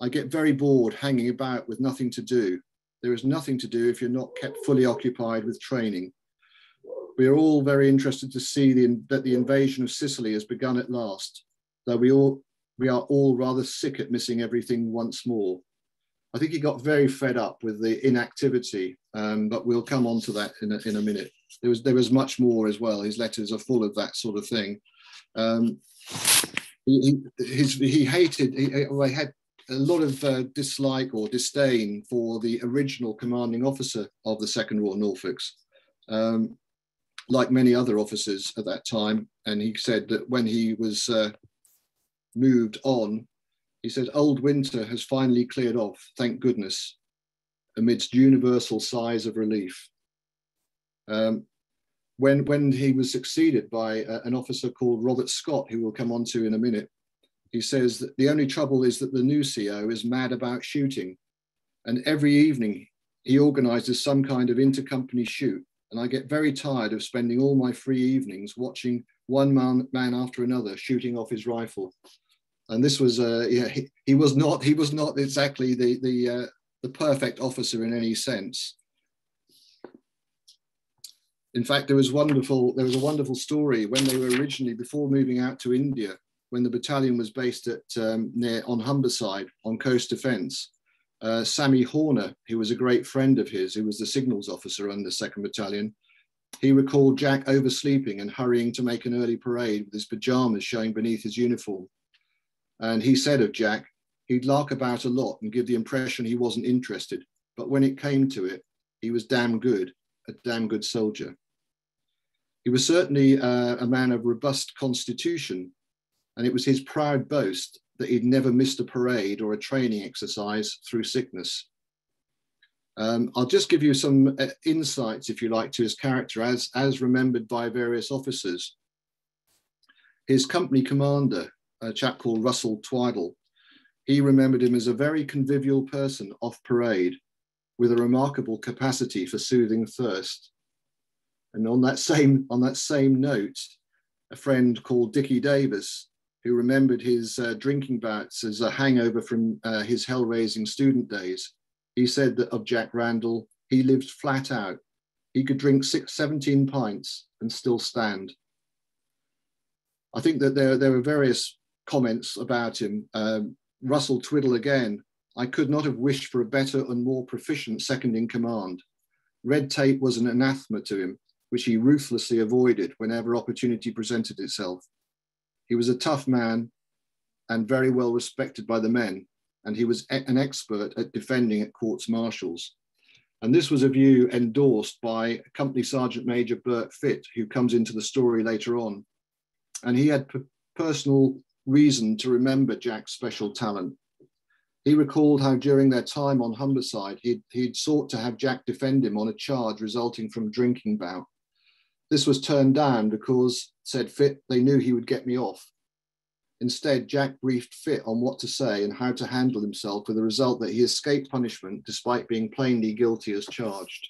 I get very bored hanging about with nothing to do. There is nothing to do if you're not kept fully occupied with training. We are all very interested to see that the invasion of Sicily has begun at last, though we are all rather sick at missing everything once more. I think he got very fed up with the inactivity, but we'll come on to that in a minute. There was much more as well. His letters are full of that sort of thing. He had a lot of dislike or disdain for the original commanding officer of the 2nd Royal Norfolks, like many other officers at that time. And he said that when he was moved on, he said, "Old winter has finally cleared off, thank goodness," amidst universal sighs of relief. When he was succeeded by an officer called Robert Scott, who we'll come on to in a minute, he says that the only trouble is that the new CO is mad about shooting, and every evening he organises some kind of intercompany shoot, and I get very tired of spending all my free evenings watching one man after another shooting off his rifle. And this was, he was not exactly the perfect officer in any sense. In fact, there was a wonderful story when they were originally, before moving out to India, when the battalion was based at on Humberside on Coast Defence. Sammy Horner, who was a great friend of his, who was the signals officer on the 2nd Battalion, he recalled Jack oversleeping and hurrying to make an early parade with his pyjamas showing beneath his uniform. And he said of Jack, he'd lark about a lot and give the impression he wasn't interested, but when it came to it, he was damn good, a damn good soldier. He was certainly a man of robust constitution, and it was his proud boast that he'd never missed a parade or a training exercise through sickness. I'll just give you some insights, if you like, to his character as remembered by various officers. His company commander, a chap called Russell Twiddle, he remembered him as a very convivial person off parade with a remarkable capacity for soothing thirst. And on that same note, a friend called Dickie Davis, who remembered his drinking bouts as a hangover from his hell-raising student days. He said that of Jack Randle, he lived flat out. He could drink 17 pints and still stand. I think that there were various comments about him. Russell Twiddle again, I could not have wished for a better and more proficient second in command. Red tape was an anathema to him, which he ruthlessly avoided whenever opportunity presented itself. He was a tough man and very well respected by the men, and he was an expert at defending at courts martials. And this was a view endorsed by Company Sergeant Major Bert Fitt, who comes into the story later on. And he had personal reason to remember Jack's special talent. He recalled how during their time on Humberside, he'd sought to have Jack defend him on a charge resulting from drinking bout. This was turned down because, said Fitt, they knew he would get me off. Instead, Jack briefed Fitt on what to say and how to handle himself, with the result that he escaped punishment despite being plainly guilty as charged.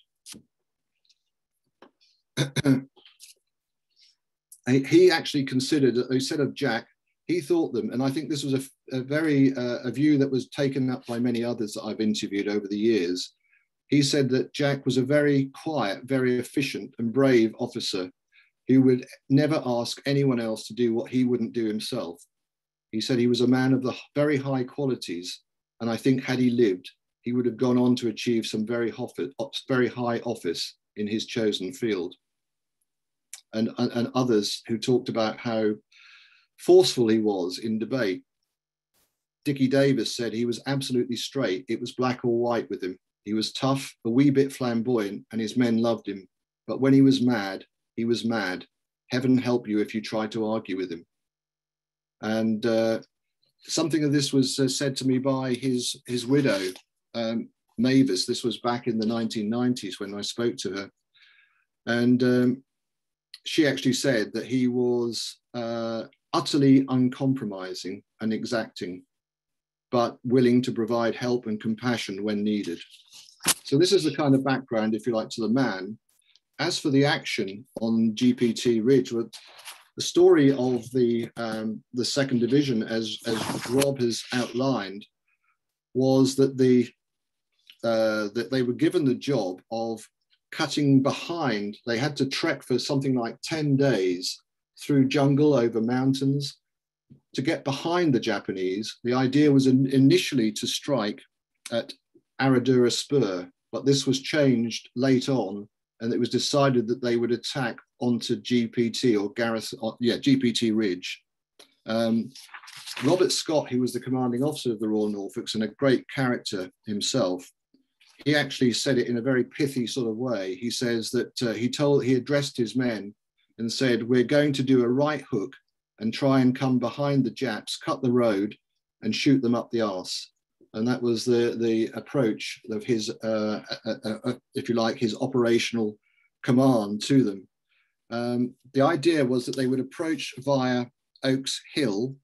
He actually considered, he said of Jack, he thought them, and I think this was a view that was taken up by many others that I've interviewed over the years. He said that Jack was a very quiet, very efficient and brave officer who would never ask anyone else to do what he wouldn't do himself. He said he was a man of the very high qualities, and I think had he lived, he would have gone on to achieve some very high office in his chosen field. And others who talked about how forceful he was in debate. Dickie Davis said he was absolutely straight. It was black or white with him. He was tough, a wee bit flamboyant, and his men loved him. But when he was mad, he was mad. Heaven help you if you try to argue with him. And something of this was said to me by his widow, Mavis. This was back in the 1990s when I spoke to her. And she actually said that he was utterly uncompromising and exacting, but willing to provide help and compassion when needed. So this is the kind of background, if you like, to the man. As for the action on GPT Ridge, well, the story of the 2nd Division, as Rob has outlined, was that they were given the job of cutting behind. They had to trek for something like 10 days through jungle, over mountains, to get behind the Japanese. The idea was initially to strike at Aradura Spur, but this was changed late on, and it was decided that they would attack onto GPT Ridge. Robert Scott, who was the commanding officer of the Royal Norfolks and a great character himself, he actually said it in a very pithy sort of way. He says that he addressed his men and said, "We're going to do a right hook and try and come behind the Japs, cut the road and shoot them up the arse." And that was the approach of his, if you like, his operational command to them. The idea was that they would approach via Oaks Hill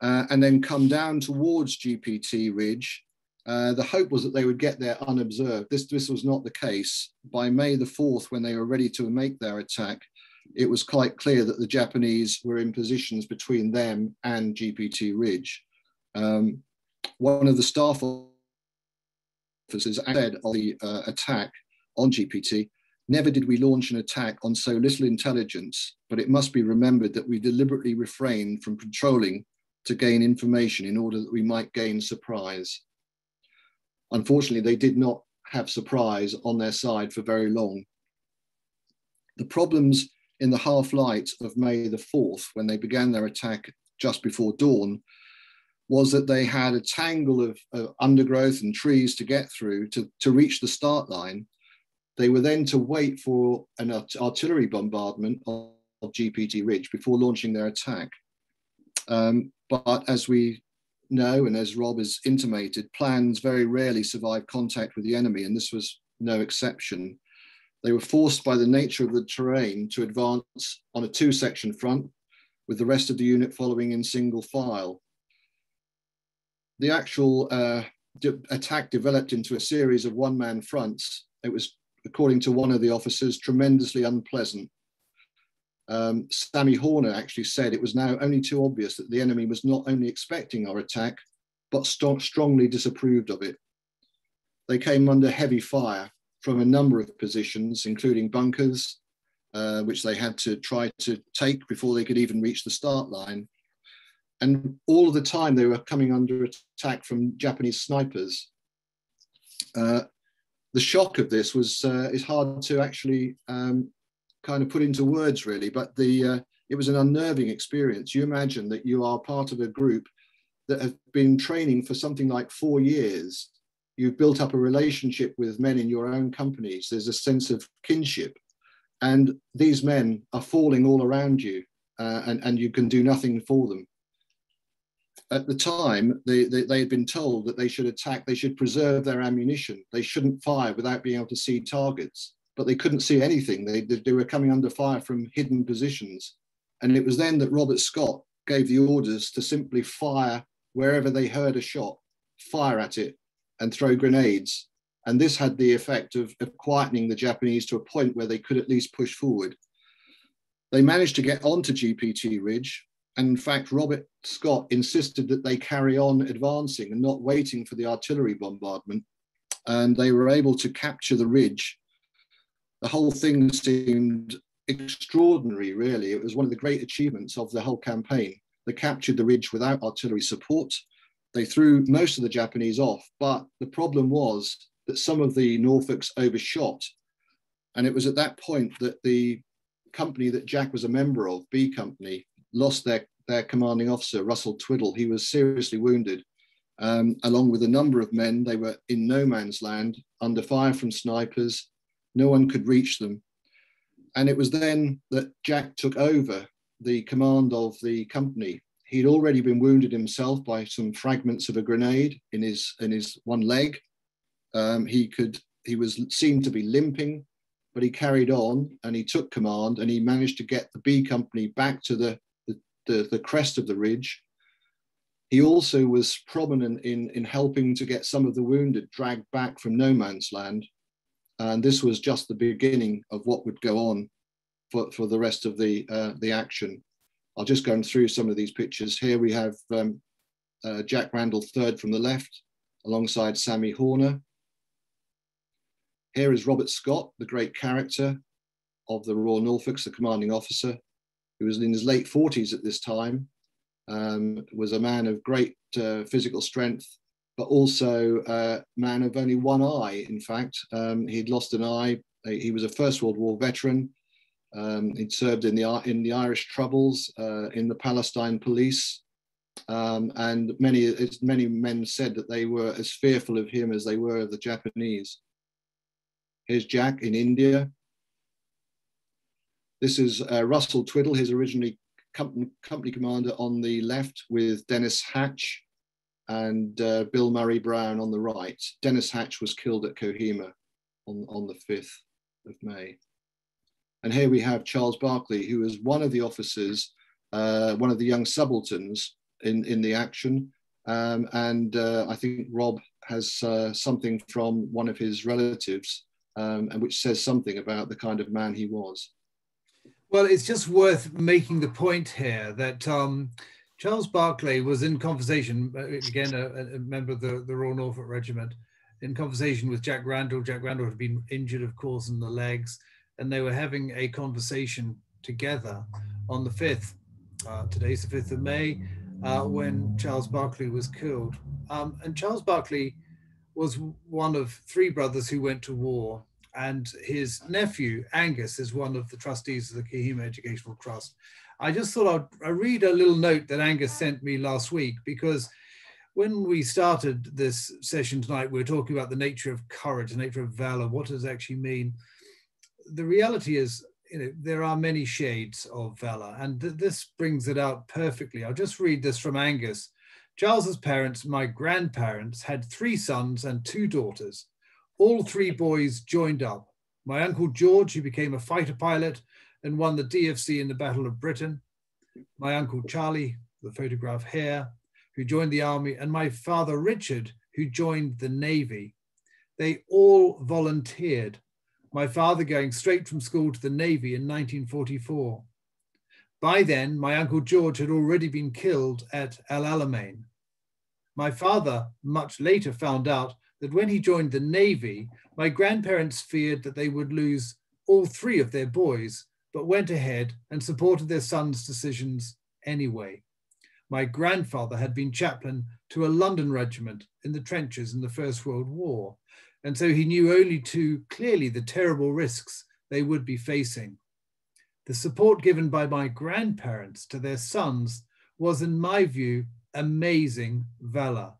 and then come down towards GPT Ridge. The hope was that they would get there unobserved. This was not the case. By May the 4th, when they were ready to make their attack, it was quite clear that the Japanese were in positions between them and GPT Ridge. One of the staff officers said of the attack on GPT, "Never did we launch an attack on so little intelligence, but it must be remembered that we deliberately refrained from controlling to gain information in order that we might gain surprise." Unfortunately, they did not have surprise on their side for very long. The problems in the half light of May the 4th, when they began their attack just before dawn, was that they had a tangle of undergrowth and trees to get through to reach the start line. They were then to wait for an artillery bombardment of GPT Ridge before launching their attack. But as we know, and as Rob has intimated, plans very rarely survive contact with the enemy, and this was no exception. They were forced by the nature of the terrain to advance on a two-section front, with the rest of the unit following in single file. The actual attack developed into a series of one-man fronts. It was, according to one of the officers, tremendously unpleasant. Sammy Horner actually said it was now only too obvious that the enemy was not only expecting our attack, but strongly disapproved of it. They came under heavy fire from a number of positions, including bunkers, which they had to try to take before they could even reach the start line. And all of the time they were coming under attack from Japanese snipers. The shock of this was is hard to actually kind of put into words, really, but it was an unnerving experience. You imagine that you are part of a group that have been training for something like 4 years. You've built up a relationship with men in your own companies. There's a sense of kinship, and these men are falling all around you, and you can do nothing for them. At the time, they had been told that they should attack, they should preserve their ammunition. They shouldn't fire without being able to see targets, but they couldn't see anything. They were coming under fire from hidden positions. And it was then that Robert Scott gave the orders to simply fire wherever they heard a shot, fire at it and throw grenades. And this had the effect of quietening the Japanese to a point where they could at least push forward. They managed to get onto GPT Ridge. And in fact, Robert Scott insisted that they carry on advancing and not waiting for the artillery bombardment. And they were able to capture the ridge. The whole thing seemed extraordinary, really. It was one of the great achievements of the whole campaign. They captured the ridge without artillery support. They threw most of the Japanese off, but the problem was that some of the Norfolks overshot. And it was at that point that the company that Jack was a member of, B Company, lost their commanding officer, Russell Twiddle. He was seriously wounded. Along with a number of men, they were in no man's land, under fire from snipers. No one could reach them. And it was then that Jack took over the command of the company. He'd already been wounded himself by some fragments of a grenade in his one leg. He seemed to be limping, but he carried on and he took command, and he managed to get the B Company back to the crest of the ridge. He also was prominent in helping to get some of the wounded dragged back from no man's land. And this was just the beginning of what would go on for the rest of the action. I'll just go through some of these pictures. Here we have Jack Randle III from the left, alongside Sammy Horner. Here is Robert Scott, the great character of the Royal Norfolks, the commanding officer. He was in his late 40s at this time, was a man of great physical strength, but also a man of only one eye, in fact. He'd lost an eye. He was a First World War veteran. He'd served in the Irish Troubles, in the Palestine Police. And many men said that they were as fearful of him as they were of the Japanese. Here's Jack in India. This is Russell Twiddle, his originally company commander on the left, with Dennis Hatch and Bill Murray Brown on the right. Dennis Hatch was killed at Kohima on the 5th of May. And here we have Charles Barclay, who was one of the officers, one of the young subalterns in the action. And I think Rob has something from one of his relatives, and which says something about the kind of man he was. Well, it's just worth making the point here that Charles Barclay was in conversation, again, a member of the Royal Norfolk Regiment, in conversation with Jack Randle. Jack Randle had been injured, of course, in the legs, and they were having a conversation together on the 5th. Today's the 5th of May, when Charles Barclay was killed. And Charles Barclay was one of three brothers who went to war, and his nephew, Angus, is one of the trustees of the Kohima Educational Trust. I just thought I'd read a little note that Angus sent me last week, because when we started this session tonight, we were talking about the nature of courage, the nature of valor, what does it actually mean? The reality is, you know, there are many shades of valor, and this brings it out perfectly. I'll just read this from Angus. Charles's parents, my grandparents, had three sons and two daughters. All three boys joined up. My uncle George, who became a fighter pilot and won the DFC in the Battle of Britain. My uncle Charlie, the photograph here, who joined the army, and my father Richard, who joined the Navy. They all volunteered. My father going straight from school to the Navy in 1944. By then, my Uncle George had already been killed at Al Alamein. My father much later found out that when he joined the Navy, my grandparents feared that they would lose all three of their boys, but went ahead and supported their son's decisions anyway. My grandfather had been chaplain to a London regiment in the trenches in the First World War, and so he knew only too clearly the terrible risks they would be facing. The support given by my grandparents to their sons was, in my view, amazing valor.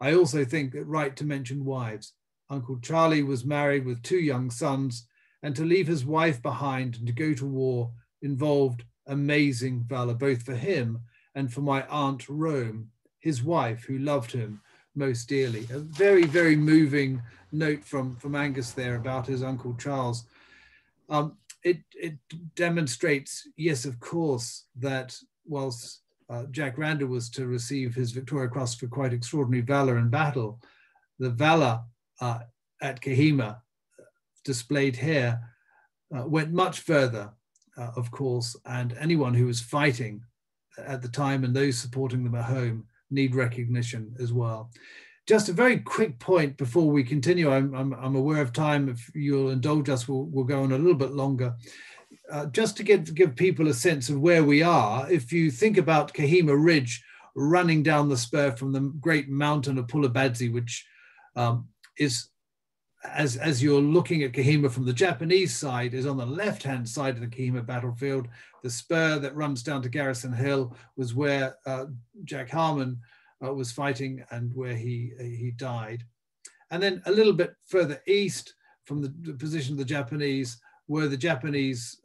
I also think it right to mention wives. Uncle Charlie was married with two young sons, and to leave his wife behind and to go to war involved amazing valor, both for him and for my Aunt Rome, his wife, who loved him most dearly. A very, very moving note from Angus there about his Uncle Charles. It demonstrates, yes, of course, that whilst Jack Randle was to receive his Victoria Cross for quite extraordinary valor in battle, the valor at Kohima displayed here went much further, of course, and anyone who was fighting at the time and those supporting them at home need recognition as well. Just a very quick point before we continue. I'm aware of time. If you'll indulge us, we'll go on a little bit longer. Just to give people a sense of where we are, if you think about Kohima Ridge running down the spur from the great mountain of Pulabadzi, which is, as you're looking at Kohima from the Japanese side, is on the left-hand side of the Kohima battlefield. The spur that runs down to Garrison Hill was where Jack Harman was fighting and where he died. And then a little bit further east from the position of the Japanese were the Japanese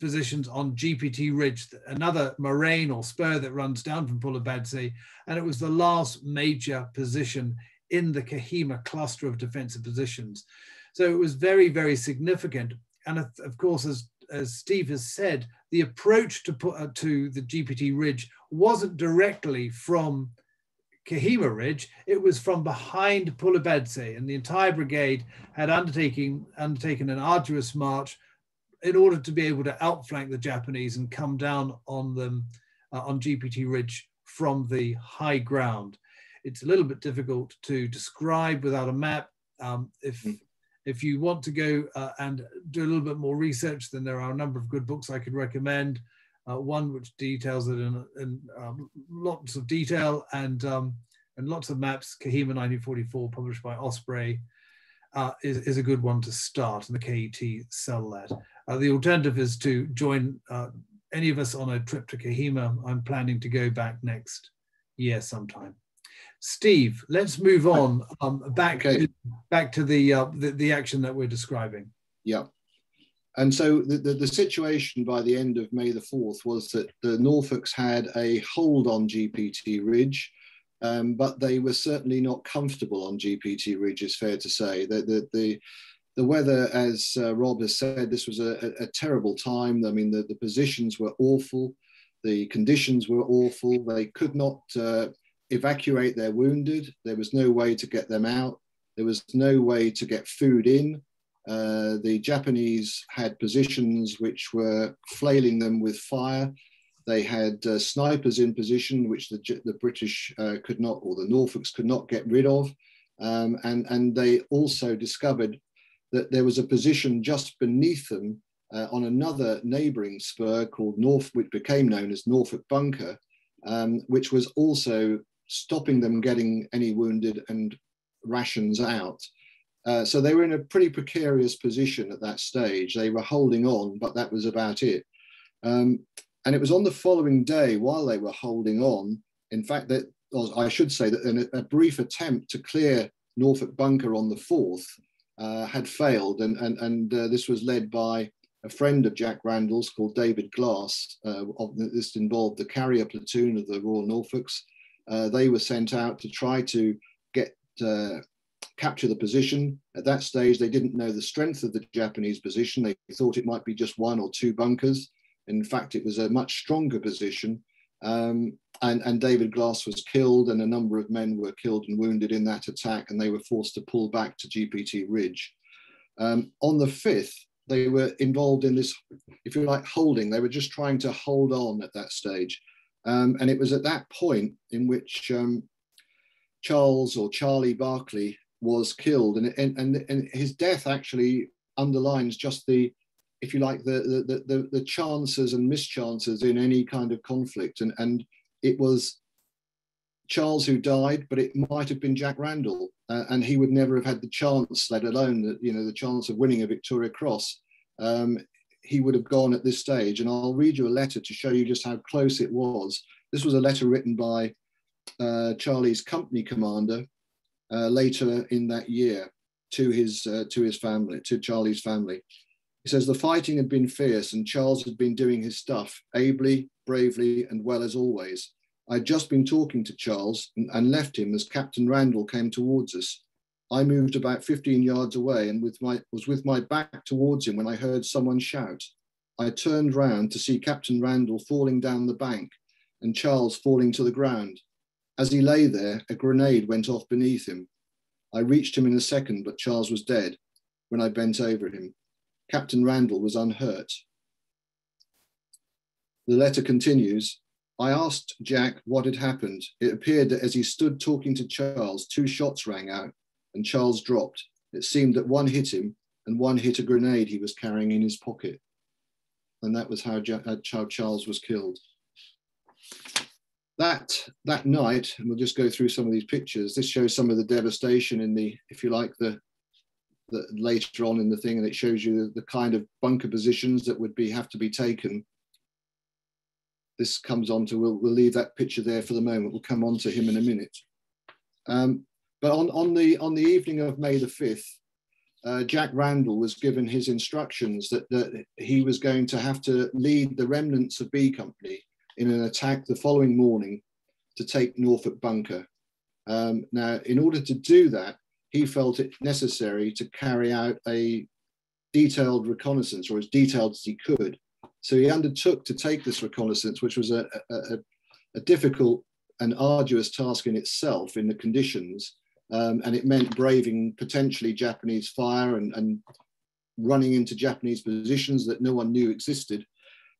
positions on GPT Ridge, another moraine or spur that runs down from Pulabadzi, and it was the last major position in the Kohima cluster of defensive positions. So it was very, very significant. And of course, as Steve has said, the approach to the GPT Ridge wasn't directly from Kohima Ridge, it was from behind Pulabadzi, and the entire brigade had undertaken an arduous march in order to be able to outflank the Japanese and come down on them on GPT Ridge from the high ground. It's a little bit difficult to describe without a map. If you want to go and do a little bit more research, then there are a number of good books I could recommend. One which details it in lots of detail and lots of maps, Kohima 1944, published by Osprey, is a good one to start, and the KET sell that. The alternative is to join any of us on a trip to Kohima. I'm planning to go back next year sometime. Steve, let's move on back to the action that we're describing. Yeah. And so the situation by the end of May the 4th was that the Norfolks had a hold on GPT Ridge, but they were certainly not comfortable on GPT Ridge, it's fair to say. The weather, as Rob has said, this was a terrible time. I mean, the positions were awful. The conditions were awful. They could not evacuate their wounded. There was no way to get them out. There was no way to get food in. The Japanese had positions which were flailing them with fire. They had snipers in position, which the British could not, or the Norfolks could not get rid of. And they also discovered that there was a position just beneath them on another neighbouring spur called North, which became known as Norfolk Bunker, which was also stopping them getting any wounded and rations out. So they were in a pretty precarious position at that stage. They were holding on, but that was about it. And it was on the following day, while they were holding on, in fact, that I should say that a brief attempt to clear Norfolk Bunker on the 4th had failed. And this was led by a friend of Jack Randle's called David Glass. This involved the carrier platoon of the Royal Norfolks. They were sent out to try to get... capture the position. At that stage, they didn't know the strength of the Japanese position. They thought it might be just one or two bunkers. In fact, it was a much stronger position. And David Glass was killed, and a number of men were killed and wounded in that attack, and they were forced to pull back to GPT Ridge. On the 5th, they were involved in this, if you like, holding. They were just trying to hold on at that stage. And it was at that point in which Charles or Charlie Barclay was killed, and his death actually underlines just the, if you like, the chances and mischances in any kind of conflict. And it was Charles who died, but it might have been Jack Randle, and he would never have had the chance, let alone the, you know, the chance of winning a Victoria Cross. He would have gone at this stage, and I'll read you a letter to show you just how close it was. This was a letter written by Charlie's company commander, later in that year, to his family, to Charlie's family. He says, the fighting had been fierce and Charles had been doing his stuff ably, bravely, and well as always. I'd just been talking to Charles and left him as Captain Randle came towards us. I moved about 15 yards away and was with my back towards him when I heard someone shout. I turned round to see Captain Randle falling down the bank and Charles falling to the ground. As he lay there, a grenade went off beneath him. I reached him in a second, but Charles was dead when I bent over him. Captain Randle was unhurt. The letter continues. I asked Jack what had happened. It appeared that as he stood talking to Charles, two shots rang out and Charles dropped. It seemed that one hit him and one hit a grenade he was carrying in his pocket. And that was how Charles was killed. That night, and we'll just go through some of these pictures. This shows some of the devastation in the, if you like, the later on in the thing, and it shows you the kind of bunker positions that would have to be taken. This comes on to, we'll leave that picture there for the moment. We'll come on to him in a minute. But on the evening of May the 5th, Jack Randle was given his instructions that he was going to have to lead the remnants of B Company in an attack the following morning to take Norfolk Bunker. Now, in order to do that, he felt it necessary to carry out a detailed reconnaissance, or as detailed as he could. So he undertook to take this reconnaissance, which was a difficult and arduous task in itself in the conditions. And it meant braving potentially Japanese fire and running into Japanese positions that no one knew existed.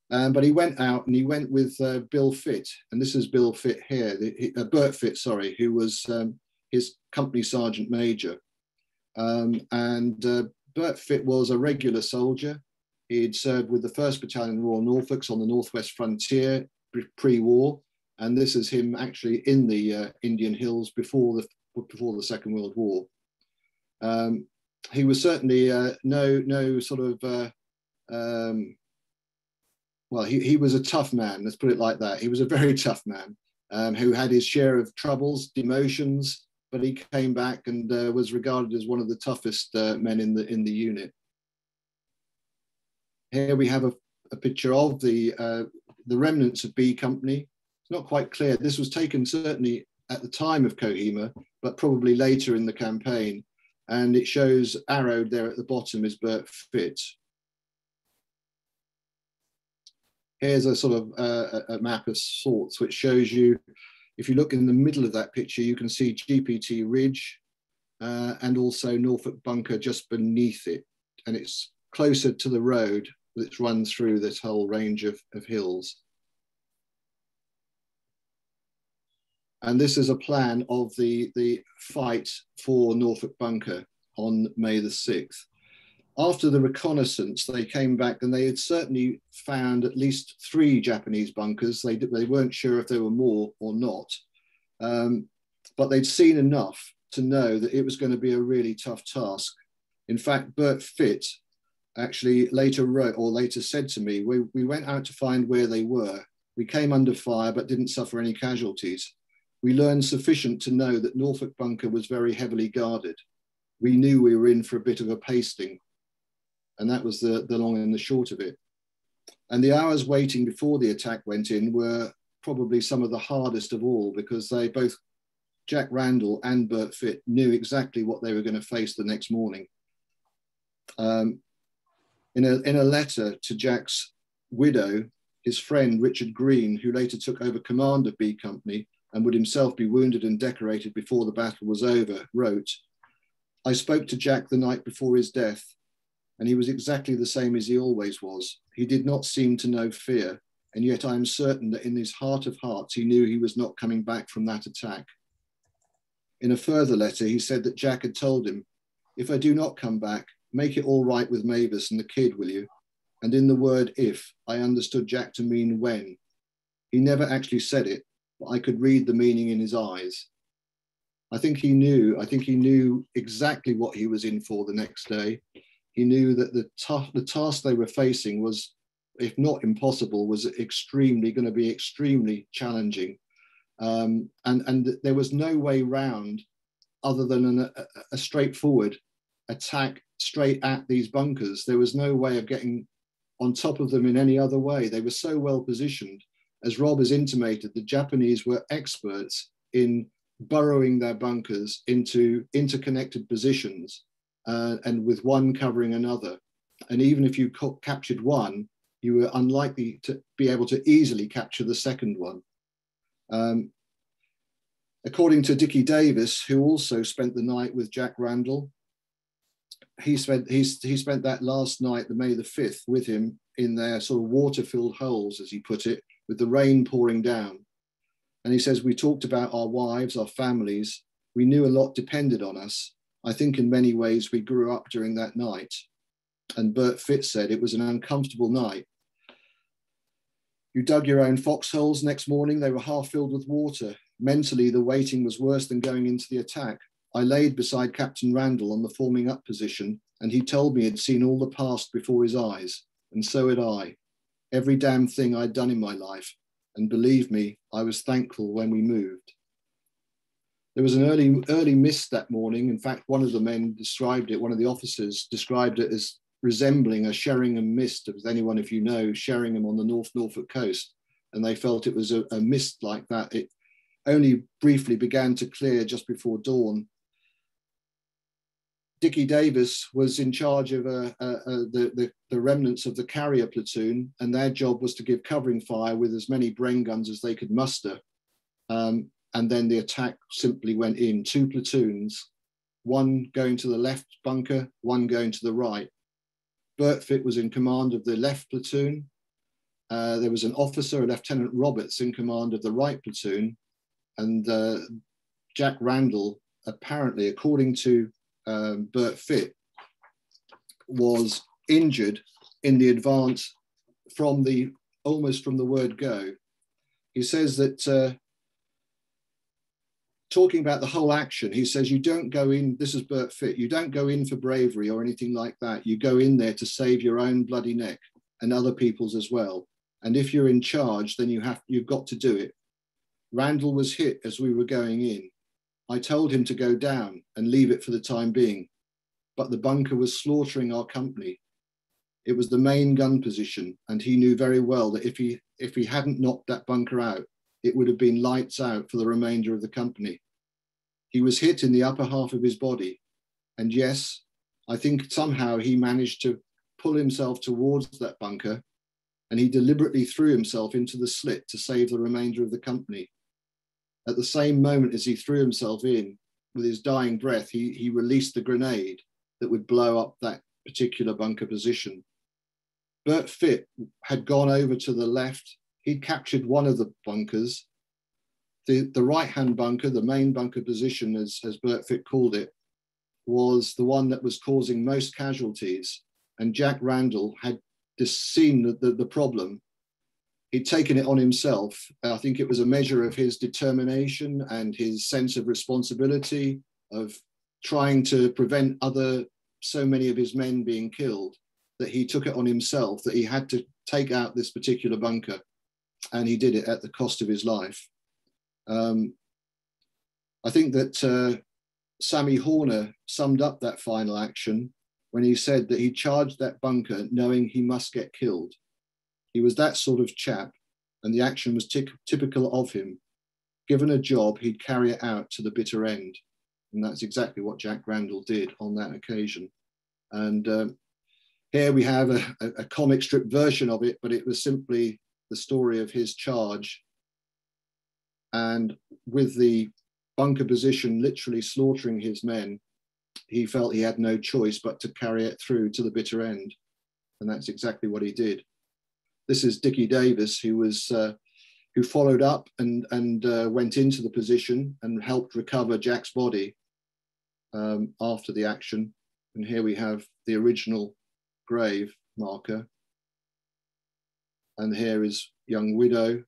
But he went out and he went with Bill Fitt, and this is Bill Fitt here, Bert Fitt, sorry, who was his company sergeant major. And Bert Fitt was a regular soldier. He'd served with the 1st Battalion Royal Norfolks on the Northwest Frontier pre-war, and this is him actually in the Indian Hills before the Second World War. He was certainly he was a tough man, let's put it like that. He was a very tough man who had his share of troubles, demotions, but he came back and was regarded as one of the toughest men in the unit. Here we have a picture of the remnants of B Company. It's not quite clear. This was taken certainly at the time of Kohima, but probably later in the campaign. And it shows arrowed there at the bottom is Bert Fitt. Here's a sort of a map of sorts, which shows you, if you look in the middle of that picture, you can see GPT Ridge and also Norfolk Bunker just beneath it, and it's closer to the road that's run through this whole range of hills. And this is a plan of the fight for Norfolk Bunker on May the 6th. After the reconnaissance, they came back and they had certainly found at least 3 Japanese bunkers. They weren't sure if there were more or not, but they'd seen enough to know that it was going to be a really tough task. In fact, Bert Fitt actually later wrote, or later said to me, we went out to find where they were. We came under fire, but didn't suffer any casualties. We learned sufficient to know that Norfolk Bunker was very heavily guarded. We knew we were in for a bit of a pasting. And that was the long and the short of it. And the hours waiting before the attack went in were probably some of the hardest of all, because they both, Jack Randle and Bert Fitt, knew exactly what they were going to face the next morning. In a letter to Jack's widow, his friend Richard Green, who later took over command of B Company and would himself be wounded and decorated before the battle was over, wrote, "I spoke to Jack the night before his death, and he was exactly the same as he always was. He did not seem to know fear, and yet I am certain that in his heart of hearts, he knew he was not coming back from that attack." In a further letter, he said that Jack had told him, "If I do not come back, make it all right with Mavis and the kid, will you?" And in the word "if," I understood Jack to mean when. He never actually said it, but I could read the meaning in his eyes. I think he knew exactly what he was in for the next day. He knew that the task they were facing was, if not impossible, was going to be extremely challenging. And there was no way round other than a straightforward attack straight at these bunkers. There was no way of getting on top of them in any other way. They were so well positioned. As Rob has intimated, the Japanese were experts in burrowing their bunkers into interconnected positions, and with one covering another. And even if you captured one, you were unlikely to be able to easily capture the second one. According to Dickie Davis, who also spent the night with Jack Randle, he spent that last night, the May the 5th, with him in their sort of water-filled holes, as he put it, with the rain pouring down. And he says, "We talked about our wives, our families. We knew a lot depended on us. I think in many ways we grew up during that night." And Bert Fitt said, "It was an uncomfortable night. You dug your own foxholes next morning. They were half filled with water. Mentally, the waiting was worse than going into the attack. I laid beside Captain Randle on the forming up position, and he told me he'd seen all the past before his eyes. And so had I. Every damn thing I'd done in my life. And believe me, I was thankful when we moved." There was an early mist that morning. In fact, one of the men described it, one of the officers described it as resembling a Sheringham mist. If anyone, if you know, Sheringham on the North Norfolk coast. And they felt it was a mist like that. It only briefly began to clear just before dawn. Dickie Davis was in charge of the remnants of the carrier platoon, and their job was to give covering fire with as many Bren guns as they could muster. And then the attack simply went in, 2 platoons, one going to the left bunker, one going to the right. Bert Fitt was in command of the left platoon. There was an officer, Lieutenant Roberts, in command of the right platoon. And Jack Randle, apparently, according to Bert Fitt, was injured in the advance almost from the word go. He says that, talking about the whole action, he says, "You don't go in," this is Bert Fitt, "you don't go in for bravery or anything like that. You go in there to save your own bloody neck and other people's as well. And if you're in charge, then you've got to do it. Randle was hit as we were going in. I told him to go down and leave it for the time being, but the bunker was slaughtering our company. It was the main gun position, and he knew very well that if he hadn't knocked that bunker out, it would have been lights out for the remainder of the company. He was hit in the upper half of his body. And yes, I think somehow he managed to pull himself towards that bunker, and he deliberately threw himself into the slit to save the remainder of the company. At the same moment as he threw himself in, with his dying breath, he released the grenade that would blow up that particular bunker position. Bert Fitt had gone over to the left. He'd captured one of the bunkers. The right-hand bunker, the main bunker position, as Bert Fitt called it, was the one that was causing most casualties. And Jack Randle had seen the problem. He'd taken it on himself. I think it was a measure of his determination and his sense of responsibility of trying to prevent so many of his men being killed, that he took it on himself, that he had to take out this particular bunker, and he did it at the cost of his life. I think that Sammy Horner summed up that final action when he said that he charged that bunker knowing he must get killed. He was that sort of chap, and the action was typical of him. Given a job, he'd carry it out to the bitter end. And that's exactly what Jack Randle did on that occasion. And here we have a comic strip version of it, but it was simply the story of his charge. And with the bunker position literally slaughtering his men, he felt he had no choice but to carry it through to the bitter end. And that's exactly what he did. This is Dickie Davis, who followed up and went into the position and helped recover Jack's body after the action. And here we have the original grave marker. And here is young widow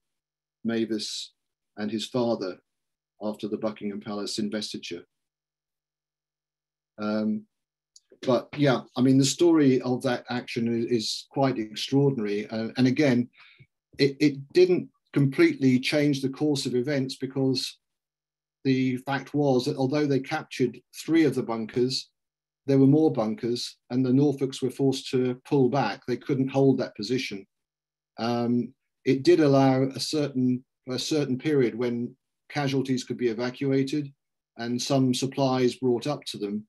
Mavis and his father after the Buckingham Palace investiture. But yeah, I mean, the story of that action is quite extraordinary. And again, it didn't completely change the course of events, because the fact was that although they captured three of the bunkers, there were more bunkers, and the Norfolks were forced to pull back. They couldn't hold that position. It did allow a certain period when casualties could be evacuated and some supplies brought up to them.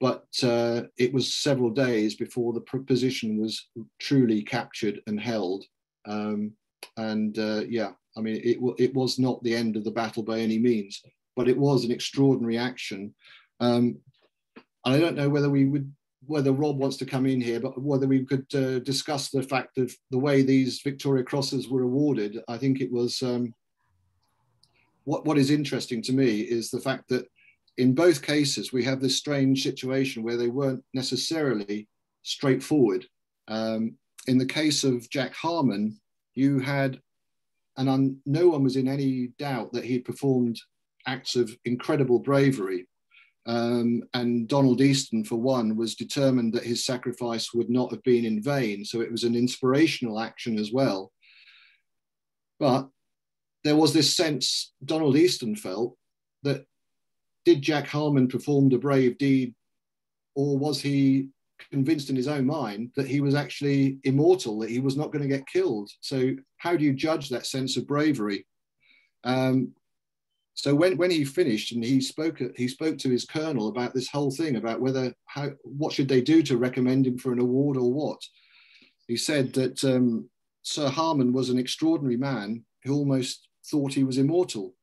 But it was several days before the position was truly captured and held. Yeah, I mean, it was not the end of the battle by any means, but it was an extraordinary action. And I don't know whether Rob wants to come in here, but whether we could discuss the fact of the way these Victoria Crosses were awarded. I think it was, what is interesting to me is the fact that in both cases, we have this strange situation where they weren't necessarily straightforward. In the case of Jack Harman, you had, no one was in any doubt that he performed acts of incredible bravery. And Donald Easton, for one, was determined that his sacrifice would not have been in vain. So it was an inspirational action as well. But there was this sense Donald Easton felt that, did Jack Harman perform a brave deed, or was he convinced in his own mind that he was actually immortal, that he was not going to get killed? So how do you judge that sense of bravery? So when he finished and he spoke to his colonel about this whole thing, about what should they do to recommend him for an award or what, he said that Sir Harman was an extraordinary man who almost thought he was immortal.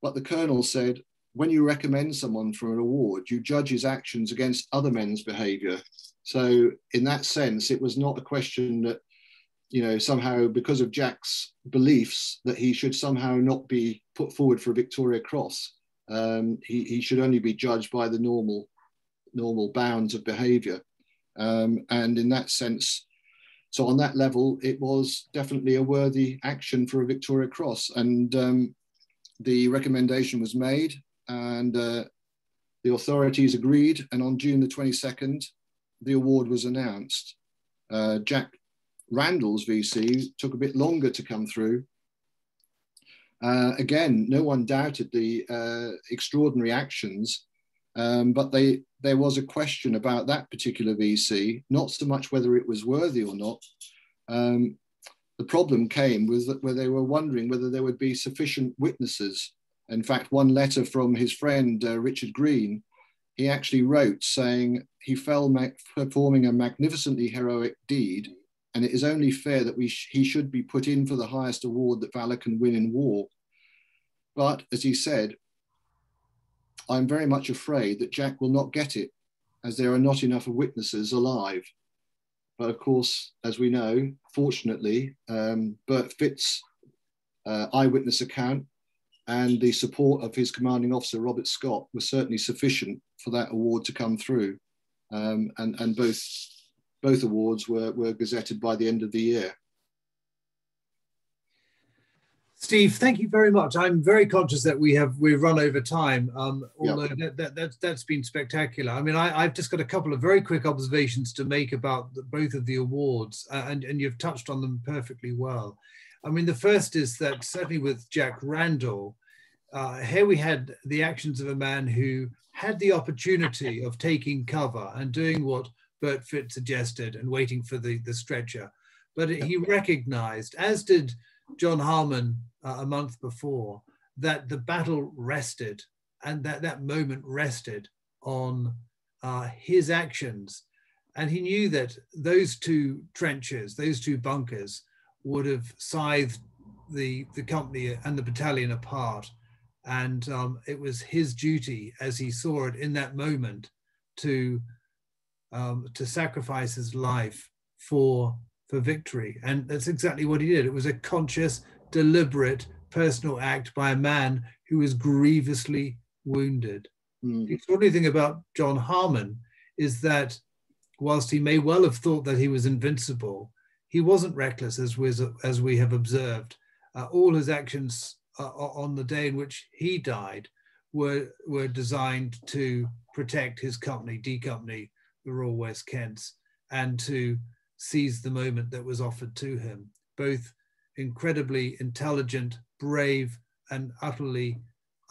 But the colonel said, when you recommend someone for an award, you judge his actions against other men's behavior. So in that sense, it was not a question that, you know, somehow because of Jack's beliefs that he should somehow not be put forward for a Victoria Cross. He should only be judged by the normal bounds of behavior. And in that sense, so on that level, it was definitely a worthy action for a Victoria Cross. And the recommendation was made, and the authorities agreed, and on June the 22nd, the award was announced. Jack Randle's VC took a bit longer to come through. Again, no one doubted the extraordinary actions, but there was a question about that particular VC, not so much whether it was worthy or not. The problem came was that where they were wondering whether there would be sufficient witnesses. In fact, one letter from his friend, Richard Green, he actually wrote saying he fell performing a magnificently heroic deed, and it is only fair that he should be put in for the highest award that valor can win in war. But as he said, I'm very much afraid that Jack will not get it. as there are not enough witnesses alive. But of course, as we know, fortunately, Bert Fitt's eyewitness account and the support of his commanding officer, Robert Scott, was certainly sufficient for that award to come through. And both awards were gazetted by the end of the year. Steve, thank you very much. I'm very conscious that we've run over time, although yep. that's been spectacular. I mean, I've just got a couple of very quick observations to make about both of the awards, and you've touched on them perfectly well. I mean, the first is that certainly with Jack Randle, here we had the actions of a man who had the opportunity of taking cover and doing what Bert Fitt suggested and waiting for the stretcher. But he recognized, as did John Harman a month before, that the battle rested and that moment rested on his actions. And he knew that those two trenches, those two bunkers, would have scythed the company and the battalion apart. And it was his duty, as he saw it in that moment, to sacrifice his life for victory. And that's exactly what he did. It was a conscious, deliberate, personal act by a man who was grievously wounded. Mm. The extraordinary thing about John Harman is that whilst he may well have thought that he was invincible, he wasn't reckless, as we have observed. All his actions on the day in which he died were designed to protect his company, D Company, the Royal West Kents, and to seize the moment that was offered to him. Both incredibly intelligent, brave, and utterly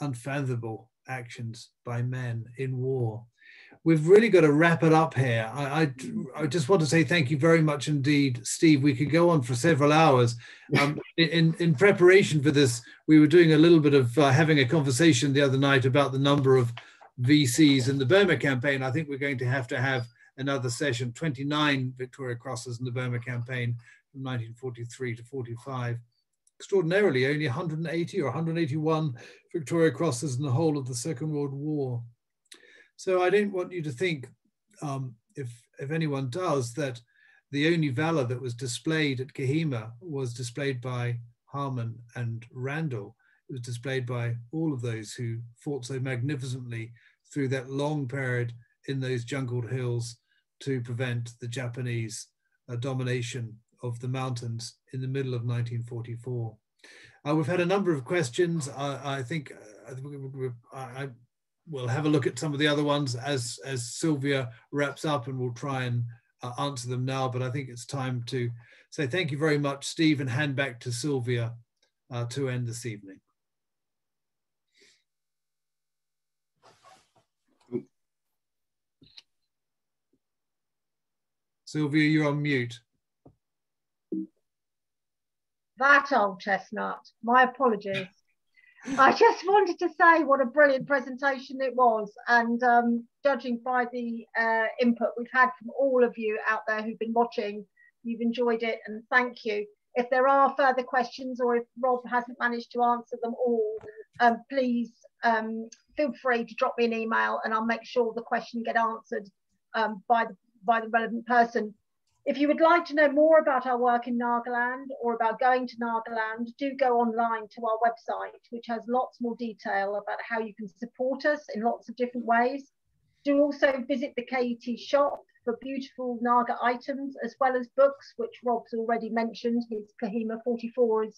unfathomable actions by men in war. We've really got to wrap it up here. I just want to say thank you very much indeed, Steve. We could go on for several hours. In preparation for this, we were doing a little bit of having a conversation the other night about the number of VCs in the Burma campaign. I think we're going to have another session, 29 Victoria Crosses in the Burma campaign from 1943 to 45. Extraordinarily, only 180 or 181 Victoria Crosses in the whole of the Second World War. So I don't want you to think, if anyone does, that the only valor that was displayed at Kohima was displayed by Harman and Randle. It was displayed by all of those who fought so magnificently through that long period in those jungled hills to prevent the Japanese domination of the mountains in the middle of 1944. We've had a number of questions. I think we'll have a look at some of the other ones as Sylvia wraps up, and we'll try and answer them now. But I think it's time to say thank you very much, Steve, and hand back to Sylvia to end this evening. Sylvia, you're on mute. That old chestnut, my apologies. I just wanted to say what a brilliant presentation it was, and judging by the input we've had from all of you out there who've been watching, you've enjoyed it, and thank you. If there are further questions, or if Rob hasn't managed to answer them all, please feel free to drop me an email and I'll make sure the question gets answered by the relevant person. If you would like to know more about our work in Nagaland or about going to Nagaland, do go online to our website, which has lots more detail about how you can support us in lots of different ways. Do also visit the KET shop for beautiful Naga items, as well as books, which Rob's already mentioned. His Kohima 44 is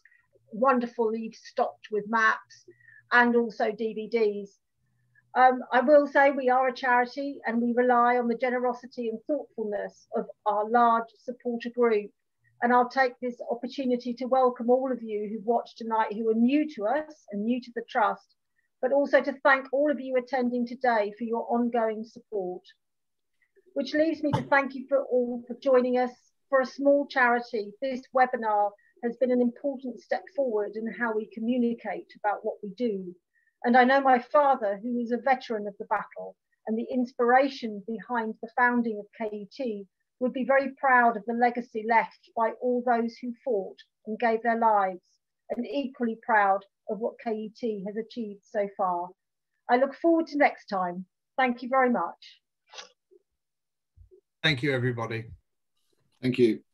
wonderfully stocked with maps, and also DVDs. I will say we are a charity, and we rely on the generosity and thoughtfulness of our large supporter group. And I'll take this opportunity to welcome all of you who've watched tonight who are new to us and new to the Trust, but also to thank all of you attending today for your ongoing support. Which leaves me to thank you for all for joining us. For a small charity, this webinar has been an important step forward in how we communicate about what we do. And I know my father, who is a veteran of the battle and the inspiration behind the founding of KET, would be very proud of the legacy left by all those who fought and gave their lives, and equally proud of what KET has achieved so far. I look forward to next time. Thank you very much. Thank you, everybody. Thank you.